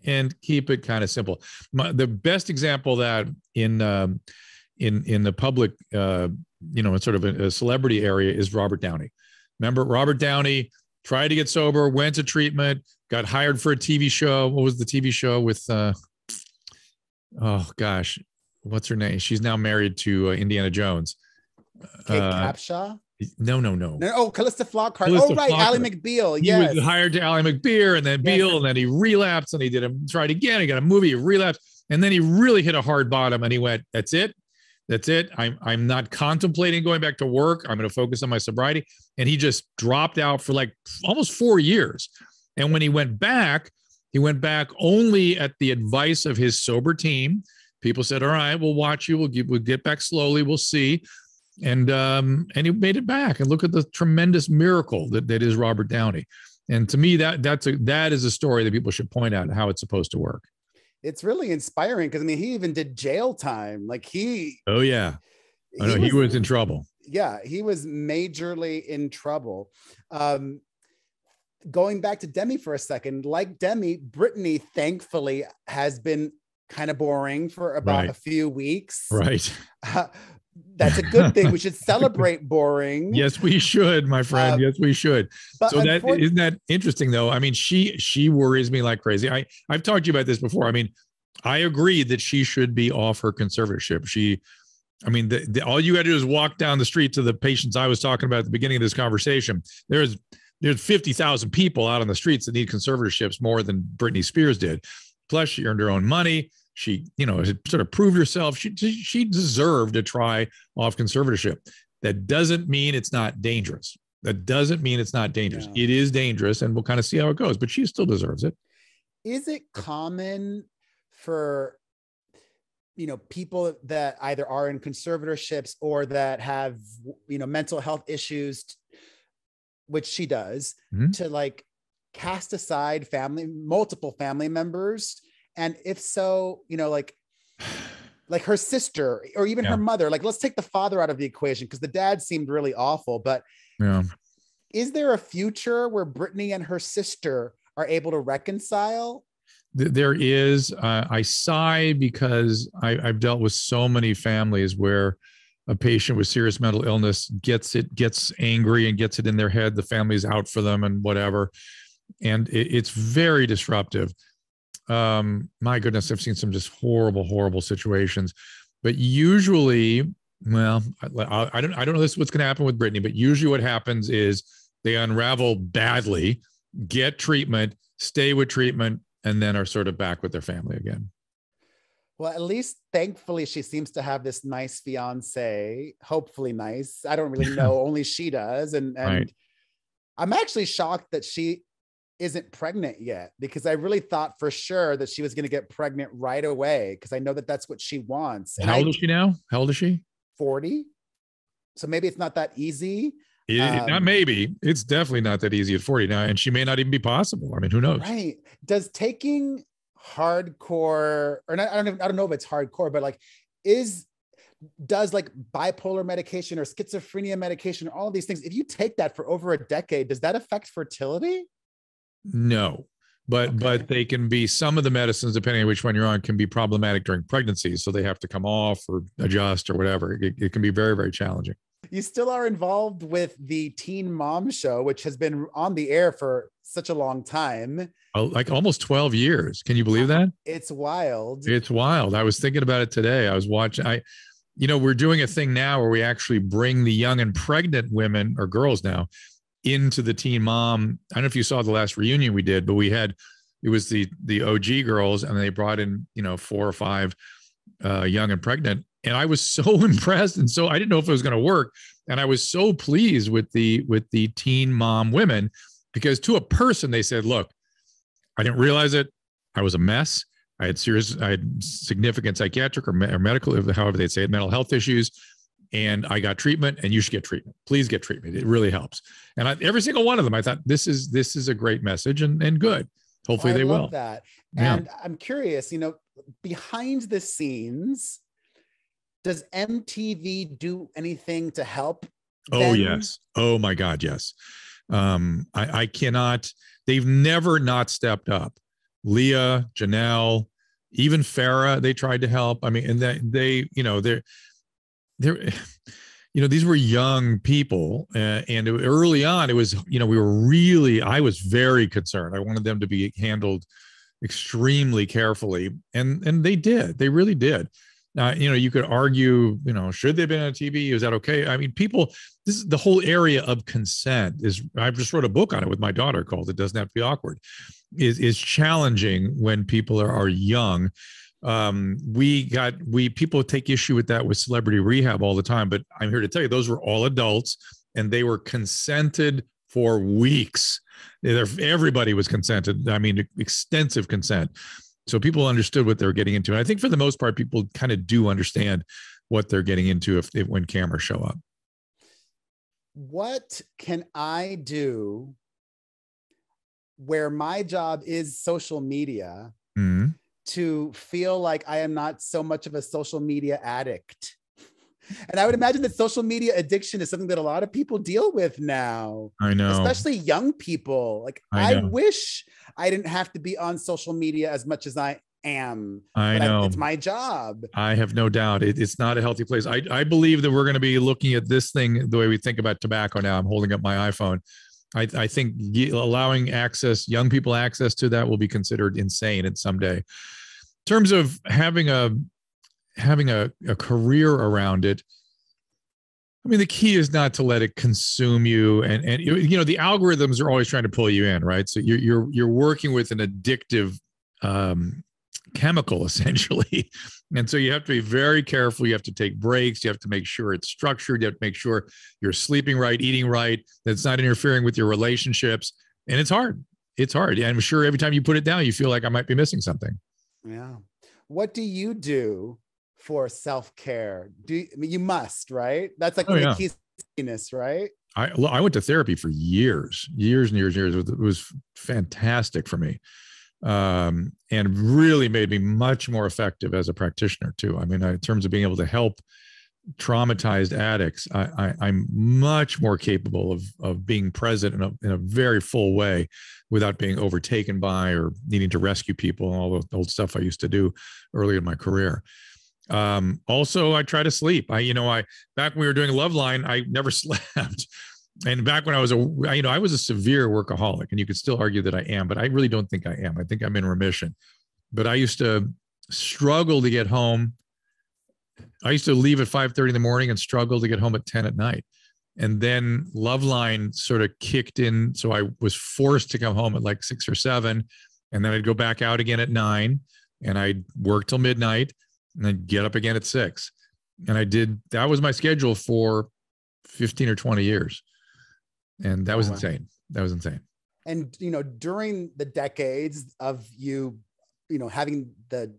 and keep it kind of simple. My, the best example of that in um, in in the public, uh, you know, in sort of a, a celebrity area is Robert Downey. Remember Robert Downey tried to get sober, went to treatment, got hired for a T V show. What was the T V show with? Uh, oh gosh, what's her name? She's now married to uh, Indiana Jones. Kate uh, Capshaw. No, no, no. no oh, Calista Flockhart. Calista oh, right. Flockhart. Ally McBeal. Yes. He was hired to Ally McBeal and then yes. Beal, and then he relapsed and he did him tried again. He got a movie, he relapsed. And then he really hit a hard bottom and he went, that's it. That's it. I'm, I'm not contemplating going back to work. I'm going to focus on my sobriety. And he just dropped out for like almost four years. And when he went back, he went back only at the advice of his sober team. People said, all right, we'll watch you. We'll get, we'll get back slowly. We'll see. And um, and he made it back. And look at the tremendous miracle that, that is Robert Downey. And to me, that that's a, that is a story that people should point out how it's supposed to work. It's really inspiring because I mean, he even did jail time. Like he. Oh yeah, I know he was, he was in trouble. Yeah, he was majorly in trouble. Um, going back to Demi for a second, like Demi, Britney thankfully has been kind of boring for about right. a few weeks. Right. Uh, That's a good thing. We should celebrate boring. Yes, we should, my friend. Um, yes, we should. So that isn't that interesting, though. I mean, she she worries me like crazy. I I've talked to you about this before. I mean, I agree that she should be off her conservatorship. She, I mean, the, the, all you got to do is walk down the street to the patients I was talking about at the beginning of this conversation. There's there's fifty thousand people out on the streets that need conservatorships more than Britney Spears did. Plus, she earned her own money. She, you know, sort of proved herself. She she deserved a try off conservatorship. That doesn't mean it's not dangerous. That doesn't mean it's not dangerous. Yeah. It is dangerous, and we'll kind of see how it goes. But she still deserves it. Is it common for, you know, people that either are in conservatorships or that have, you know, mental health issues which she does, mm-hmm. to like cast aside family, multiple family members. And if so, you know, like, like her sister or even yeah. her mother, like, let's take the father out of the equation, because the dad seemed really awful, but yeah. is there a future where Britney and her sister are able to reconcile? There is. Uh, I sigh because I, I've dealt with so many families where a patient with serious mental illness gets it, gets angry and gets it in their head. The family's out for them and whatever. And it, it's very disruptive. Um, my goodness, I've seen some just horrible, horrible situations. But usually, well, I, I don't I don't know this is what's going to happen with Britney, but usually what happens is they unravel badly, get treatment, stay with treatment, and then are sort of back with their family again. Well, at least thankfully she seems to have this nice fiance, hopefully nice. I don't really know, only she does. And, and right. I'm actually shocked that she isn't pregnant yet, because I really thought for sure that she was going to get pregnant right away, because I know that that's what she wants. And how old I, is she now? How old is she? forty. So maybe it's not that easy. It, um, not maybe. It's definitely not that easy at forty now. And she may not even be possible. I mean, who knows? Right. Does taking... hardcore or not, I don't even, I don't know if it's hardcore, but like is does like bipolar medication or schizophrenia medication, all of these things, if you take that for over a decade, does that affect fertility? No, but okay. but they can be, some of the medicines, depending on which one you're on, can be problematic during pregnancy, so they have to come off or adjust or whatever. It, it can be very, very challenging. You still are involved with the Teen Mom show, which has been on the air for such a long time. Oh, like almost twelve years. Can you believe that? It's wild. It's wild. I was thinking about it today. I was watching, I, you know, we're doing a thing now where we actually bring the young and pregnant women or girls now into the Teen Mom. I don't know if you saw the last reunion we did, but we had, it was the, the O G girls, and they brought in, you know, four or five uh, young and pregnant. And I was so impressed. And so I didn't know if it was going to work. And I was so pleased with the, with the Teen Mom women, because to a person, they said, look, I didn't realize it. I was a mess. I had serious, I had significant psychiatric or, me- or medical, however they say it, mental health issues. And I got treatment, and you should get treatment. Please get treatment. It really helps. And I, every single one of them, I thought, this is, this is a great message, and, and good. Hopefully oh, I they love will. That. And yeah. I'm curious, you know, behind the scenes, does M T V do anything to help them? Oh, yes. Oh, my God. Yes. Um, I, I cannot. They've never not stepped up. Leah, Janelle, even Farrah, they tried to help. I mean, and they, they you know, they're, they're, you know, these were young people. Uh, and early on, it was, you know, we were really, I was very concerned. I wanted them to be handled extremely carefully. And, and they did. They really did. Uh, you know, you could argue, you know, should they have been on T V? Is that okay? I mean, people, this is the whole area of consent is, I've just wrote a book on it with my daughter called It Doesn't Have to Be Awkward, is, is challenging when people are, are young. Um, we got, we, people take issue with that with Celebrity Rehab all the time, but I'm here to tell you, those were all adults, and they were consented for weeks. They're, everybody was consented. I mean, extensive consent. So people understood what they were getting into. And I think for the most part, people kind of do understand what they're getting into if, if when cameras show up. What can I do where my job is social media mm-hmm. to feel like I am not so much of a social media addict? And I would imagine that social media addiction is something that a lot of people deal with now. I know. Especially young people. Like, I, I wish I didn't have to be on social media as much as I am. I know. I, it's my job. I have no doubt. It, it's not a healthy place. I, I believe that we're going to be looking at this thing the way we think about tobacco now. I'm holding up my iPhone. I, I think allowing access, young people access to that will be considered insane in someday. In terms of having a... having a, a career around it. I mean, the key is not to let it consume you. And, and, you know, the algorithms are always trying to pull you in, right? So you're, you're, you're working with an addictive um, chemical essentially. And so you have to be very careful. You have to take breaks. You have to make sure it's structured. You have to make sure you're sleeping right, eating right, that's not interfering with your relationships. And it's hard. It's hard. And I'm sure every time you put it down, you feel like I might be missing something. Yeah. What do you do for self-care? Do you, I mean, you must, right? That's like oh, yeah. the keyness, right? I, I went to therapy for years, years and years and years. It was fantastic for me, um, and really made me much more effective as a practitioner too. I mean, I, in terms of being able to help traumatized addicts, I, I, I'm much more capable of of being present in a, in a very full way without being overtaken by or needing to rescue people and all the old stuff I used to do earlier in my career. Um, also, I try to sleep. I, you know, I, back when we were doing Loveline, I never slept. And back when I was, a, you know, I was a severe workaholic, and you could still argue that I am, but I really don't think I am. I think I'm in remission, but I used to struggle to get home. I used to leave at five thirty in the morning and struggle to get home at ten at night. And then Loveline sort of kicked in. So I was forced to come home at like six or seven, and then I'd go back out again at nine, and I'd work till midnight, and then get up again at six. And I did, that was my schedule for fifteen or twenty years. And that was oh, wow. insane. That was insane. And, you know, during the decades of you, you know, having the,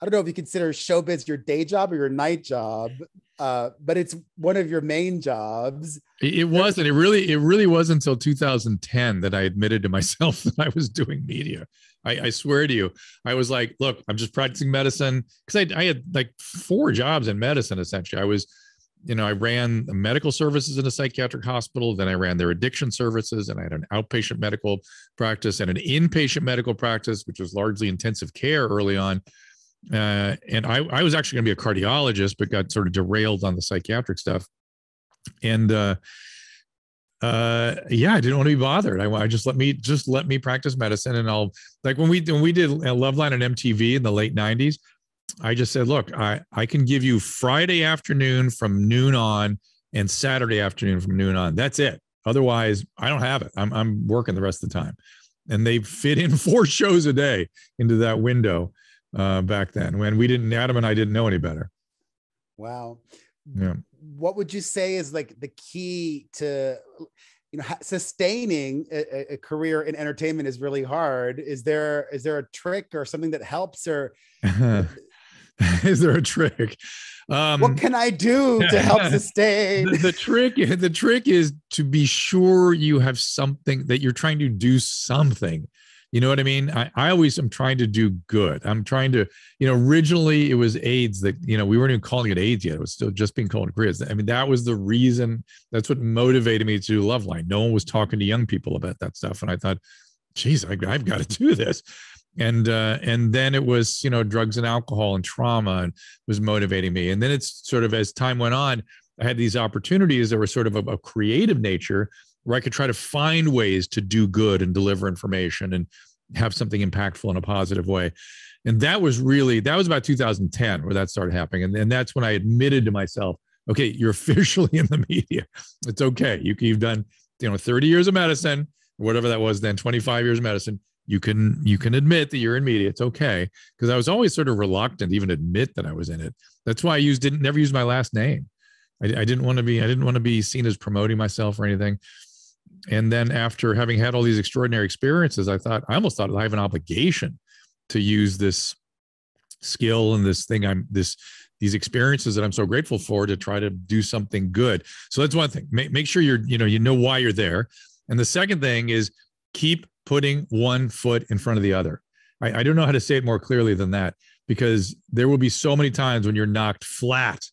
I don't know if you consider showbiz your day job or your night job, uh, but it's one of your main jobs. It wasn't, it really, it really wasn't until two thousand ten that I admitted to myself that I was doing media. I, I swear to you, I was like, look, I'm just practicing medicine. Because I, I had like four jobs in medicine, essentially. I was, you know, I ran the medical services in a psychiatric hospital. Then I ran their addiction services, and I had an outpatient medical practice and an inpatient medical practice, which was largely intensive care early on. Uh, and I, I was actually going to be a cardiologist, but got sort of derailed on the psychiatric stuff. And, uh, uh, yeah, I didn't want to be bothered. I, I just let me, just let me practice medicine. And I'll, like when we, when we did Loveline on M T V in the late nineties, I just said, look, I, I can give you Friday afternoon from noon on and Saturday afternoon from noon on. That's it. Otherwise I don't have it. I'm, I'm working the rest of the time. And they fit in four shows a day into that window. Uh, back then, when we didn't, Adam and I didn't know any better. Wow. Yeah. What would you say is like the key to, you know, sustaining a, a career in entertainment is really hard. Is there, is there a trick or something that helps, or is there a trick? Um, what can I do to help sustain? the, the trick, the trick is to be sure you have something that you're trying to do something. You know what I mean? I, I always am trying to do good. I'm trying to, you know, originally it was AIDS that, you know, we weren't even calling it AIDS yet. It was still just being called Grizz. I mean, that was the reason, that's what motivated me to do Loveline. No one was talking to young people about that stuff. And I thought, geez, I, I've got to do this. And, uh, and then it was, you know, drugs and alcohol and trauma and was motivating me. And then it's sort of, as time went on, I had these opportunities that were sort of a, a creative nature, where I could try to find ways to do good and deliver information and have something impactful in a positive way. And that was really, that was about two thousand ten where that started happening. And, and that's when I admitted to myself, okay, you're officially in the media. It's okay. You, you've done, you know, thirty years of medicine, whatever that was then, twenty-five years of medicine. You can, you can admit that you're in media. It's okay. Because I was always sort of reluctant to even admit that I was in it. That's why I used, didn't never use my last name. I, I didn't want to be, I didn't want to be seen as promoting myself or anything. And then after having had all these extraordinary experiences, I thought, I almost thought I have an obligation to use this skill and this thing I'm this, these experiences that I'm so grateful for to try to do something good. So that's one thing, make, make sure you're, you know, you know why you're there. And the second thing is keep putting one foot in front of the other. I, I don't know how to say it more clearly than that, because there will be so many times when you're knocked flat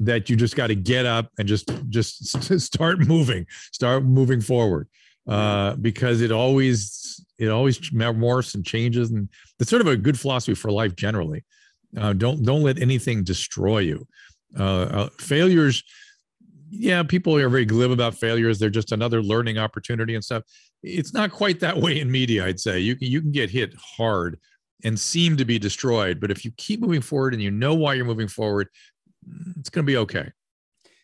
that you just got to get up and just, just start moving, start moving forward. Uh, because it always, it always morphs and changes. And that's sort of a good philosophy for life generally. Uh, don't, don't let anything destroy you. Uh, uh, failures. Yeah. People are very glib about failures. They're just another learning opportunity and stuff. It's not quite that way in media. I'd say you can, you can get hit hard and seem to be destroyed, but if you keep moving forward and you know why you're moving forward, it's going to be okay.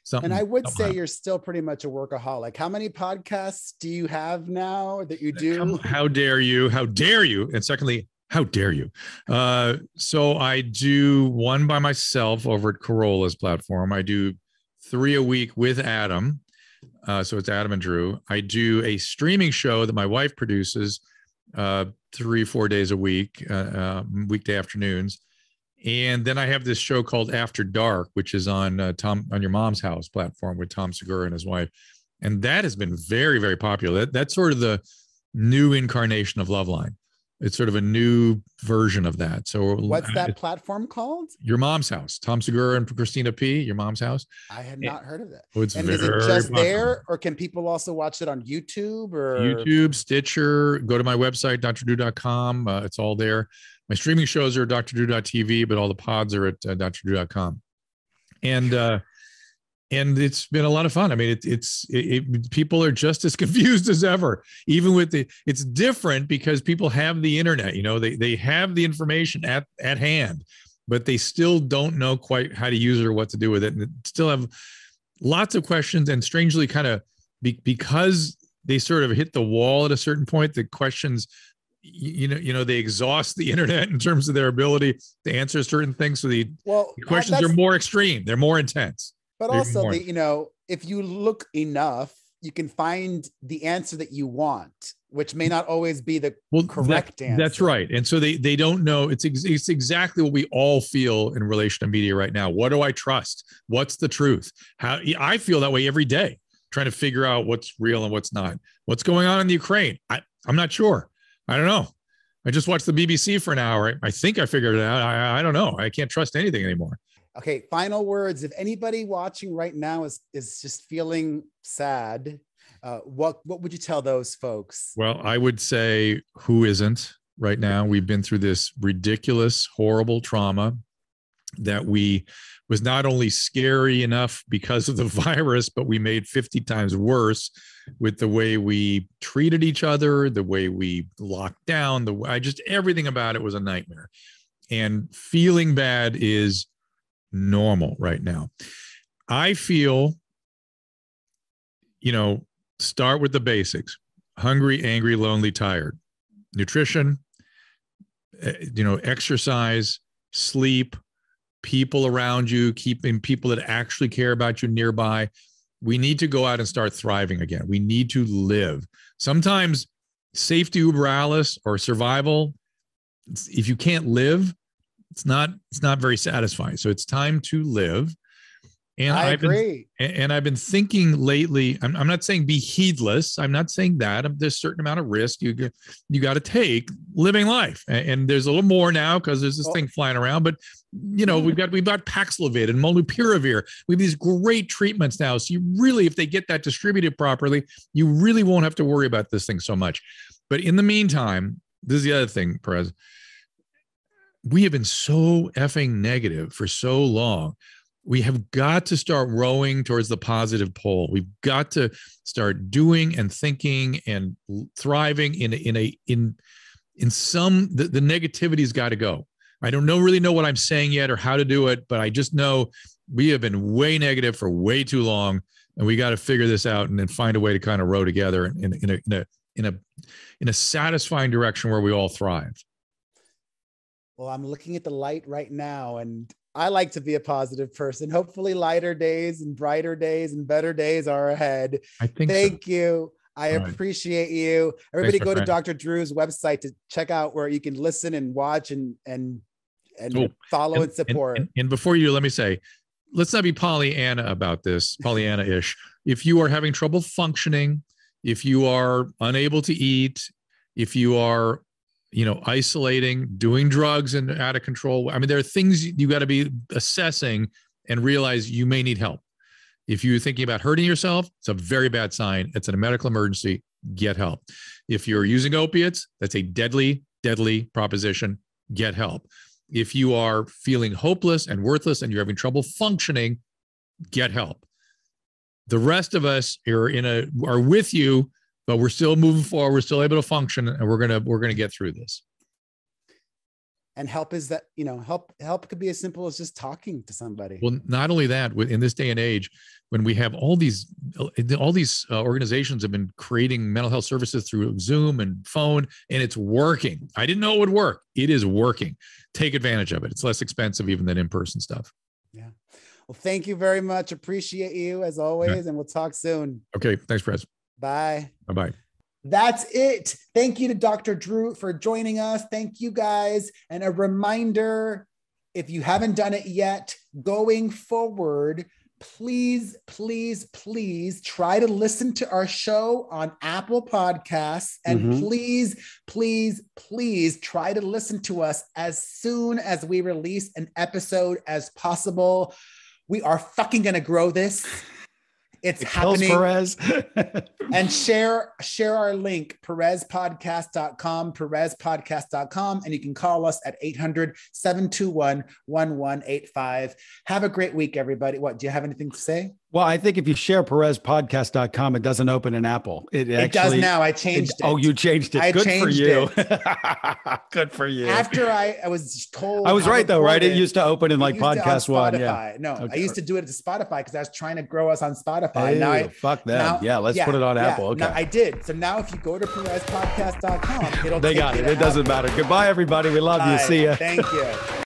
Something, and I would say happen. You're still pretty much a workaholic. How many podcasts do you have now that you do? How dare you? How dare you? And secondly, how dare you? Uh, so I do one by myself over at Carolla's platform. I do three a week with Adam. Uh, so it's Adam and Drew. I do a streaming show that my wife produces uh, three, four days a week, uh, uh, weekday afternoons. And then I have this show called After Dark, which is on uh, Tom on Your Mom's House platform with Tom Segura and his wife. And that has been very, very popular. That, that's sort of the new incarnation of Loveline. It's sort of a new version of that. So what's that platform called? Your Mom's House. Tom Segura and Christina P. Your Mom's House. I had not heard of that. Oh, it's and very is it just popular. There, or can people also watch it on YouTube or YouTube, Stitcher? Go to my website, D R drew dot com. Uh, it's all there. My streaming shows are D R drew dot T V, but all the pods are at uh, D R drew dot com. And uh, and it's been a lot of fun. I mean, it, it's it, it, people are just as confused as ever, even with the it's different because people have the internet, you know, they, they have the information at, at hand, but they still don't know quite how to use it or what to do with it. And still have lots of questions, and strangely kind of be, because they sort of hit the wall at a certain point, the questions, you know, you know, they exhaust the internet in terms of their ability to answer certain things. So the, well, the questions are more extreme. They're more intense. But also, the, you know, if you look enough, you can find the answer that you want, which may not always be the well, correct that, answer. That's right. And so they they don't know. It's, ex it's exactly what we all feel in relation to media right now. What do I trust? What's the truth? How I feel that way every day, trying to figure out what's real and what's not. What's going on in the Ukraine? I, I'm not sure. I don't know. I just watched the B B C for an hour. I think I figured it out. I, I don't know. I can't trust anything anymore. Okay, final words. If anybody watching right now is is just feeling sad, uh, what what would you tell those folks? Well, I would say, who isn't right now? We've been through this ridiculous, horrible trauma that we was not only scary enough because of the virus, but we made fifty times worse with the way we treated each other, the way we locked down, the I just everything about it was a nightmare. And feeling bad is normal right now. I feel, you know, start with the basics: hungry, angry, lonely, tired, nutrition, you know, exercise, sleep, people around you, keeping people that actually care about you nearby. We need to go out and start thriving again. We need to live. Sometimes safety uber alles or survival, if you can't live, It's not, it's not very satisfying. So it's time to live. And I I've agree. Been, and I've been thinking lately, I'm, I'm not saying be heedless. I'm not saying that. There's a certain amount of risk you, you got to take living life. And, and there's a little more now because there's this oh. thing flying around. But, you know, we've got, we've got Paxlovid and molnupiravir. We have these great treatments now. So you really, if they get that distributed properly, you really won't have to worry about this thing so much. But in the meantime, this is the other thing, Perez. We have been so effing negative for so long. We have got to start rowing towards the positive pole. We've got to start doing and thinking and thriving in a, in a in in some the, the negativity's got to go. I don't know really know what I'm saying yet or how to do it, but I just know we have been way negative for way too long, and we got to figure this out and then find a way to kind of row together in, in, a, in a in a in a satisfying direction where we all thrive. Well, I'm looking at the light right now, and I like to be a positive person. Hopefully lighter days and brighter days and better days are ahead. I think Thank so. you. I All appreciate right. you. Everybody Thanks, go to friend. Doctor Drew's website to check out where you can listen and watch and, and, and oh, follow and, and support. And, and, and before you, let me say, let's not be Pollyanna about this, Pollyanna-ish. If you are having trouble functioning, if you are unable to eat, if you are you know, isolating, doing drugs and out of control. I mean, there are things you got to be assessing and realize you may need help. If you're thinking about hurting yourself, it's a very bad sign. It's a medical emergency. Get help. If you're using opiates, that's a deadly, deadly proposition. Get help. If you are feeling hopeless and worthless and you're having trouble functioning, get help. The rest of us are in a, are with you, but we're still moving forward. We're still able to function, and we're gonna we're gonna get through this. And help is that you know help help could be as simple as just talking to somebody. Well, not only that, in this day and age, when we have all these all these organizations have been creating mental health services through Zoom and phone, and it's working. I didn't know it would work. It is working. Take advantage of it. It's less expensive even than in-person stuff. Yeah. Well, thank you very much. Appreciate you as always, yeah. and we'll talk soon. Okay. Thanks, Perez. Bye. Bye-bye. That's it. Thank you to Doctor Drew for joining us. Thank you guys. And a reminder, if you haven't done it yet, going forward, please, please, please try to listen to our show on Apple Podcasts. And mm-hmm. please, please, please try to listen to us as soon as we release an episode as possible. We are fucking going to grow this. It's it happening. Perez. And share, share our link, perez podcast dot com, perez podcast dot com. And you can call us at eight hundred, seven two one, one one eight five. Have a great week, everybody. What, do you have anything to say? Well, I think if you share perez podcast dot com, it doesn't open an Apple. It, it actually, does now. I changed it, it. Oh, you changed it. I Good changed for you. It. Good for you. After I, I was told. I was right, though, right? It used to open in like podcast on one. Yeah. No, okay. I used to do it to Spotify because I was trying to grow us on Spotify. Hey, now I, fuck them. Now, yeah, let's yeah, put it on yeah, Apple. Okay. Now I did. So now if you go to perez podcast dot com, it'll they take got it. It doesn't Apple. Matter. Goodbye, everybody. We love Bye. You. See ya. Thank you.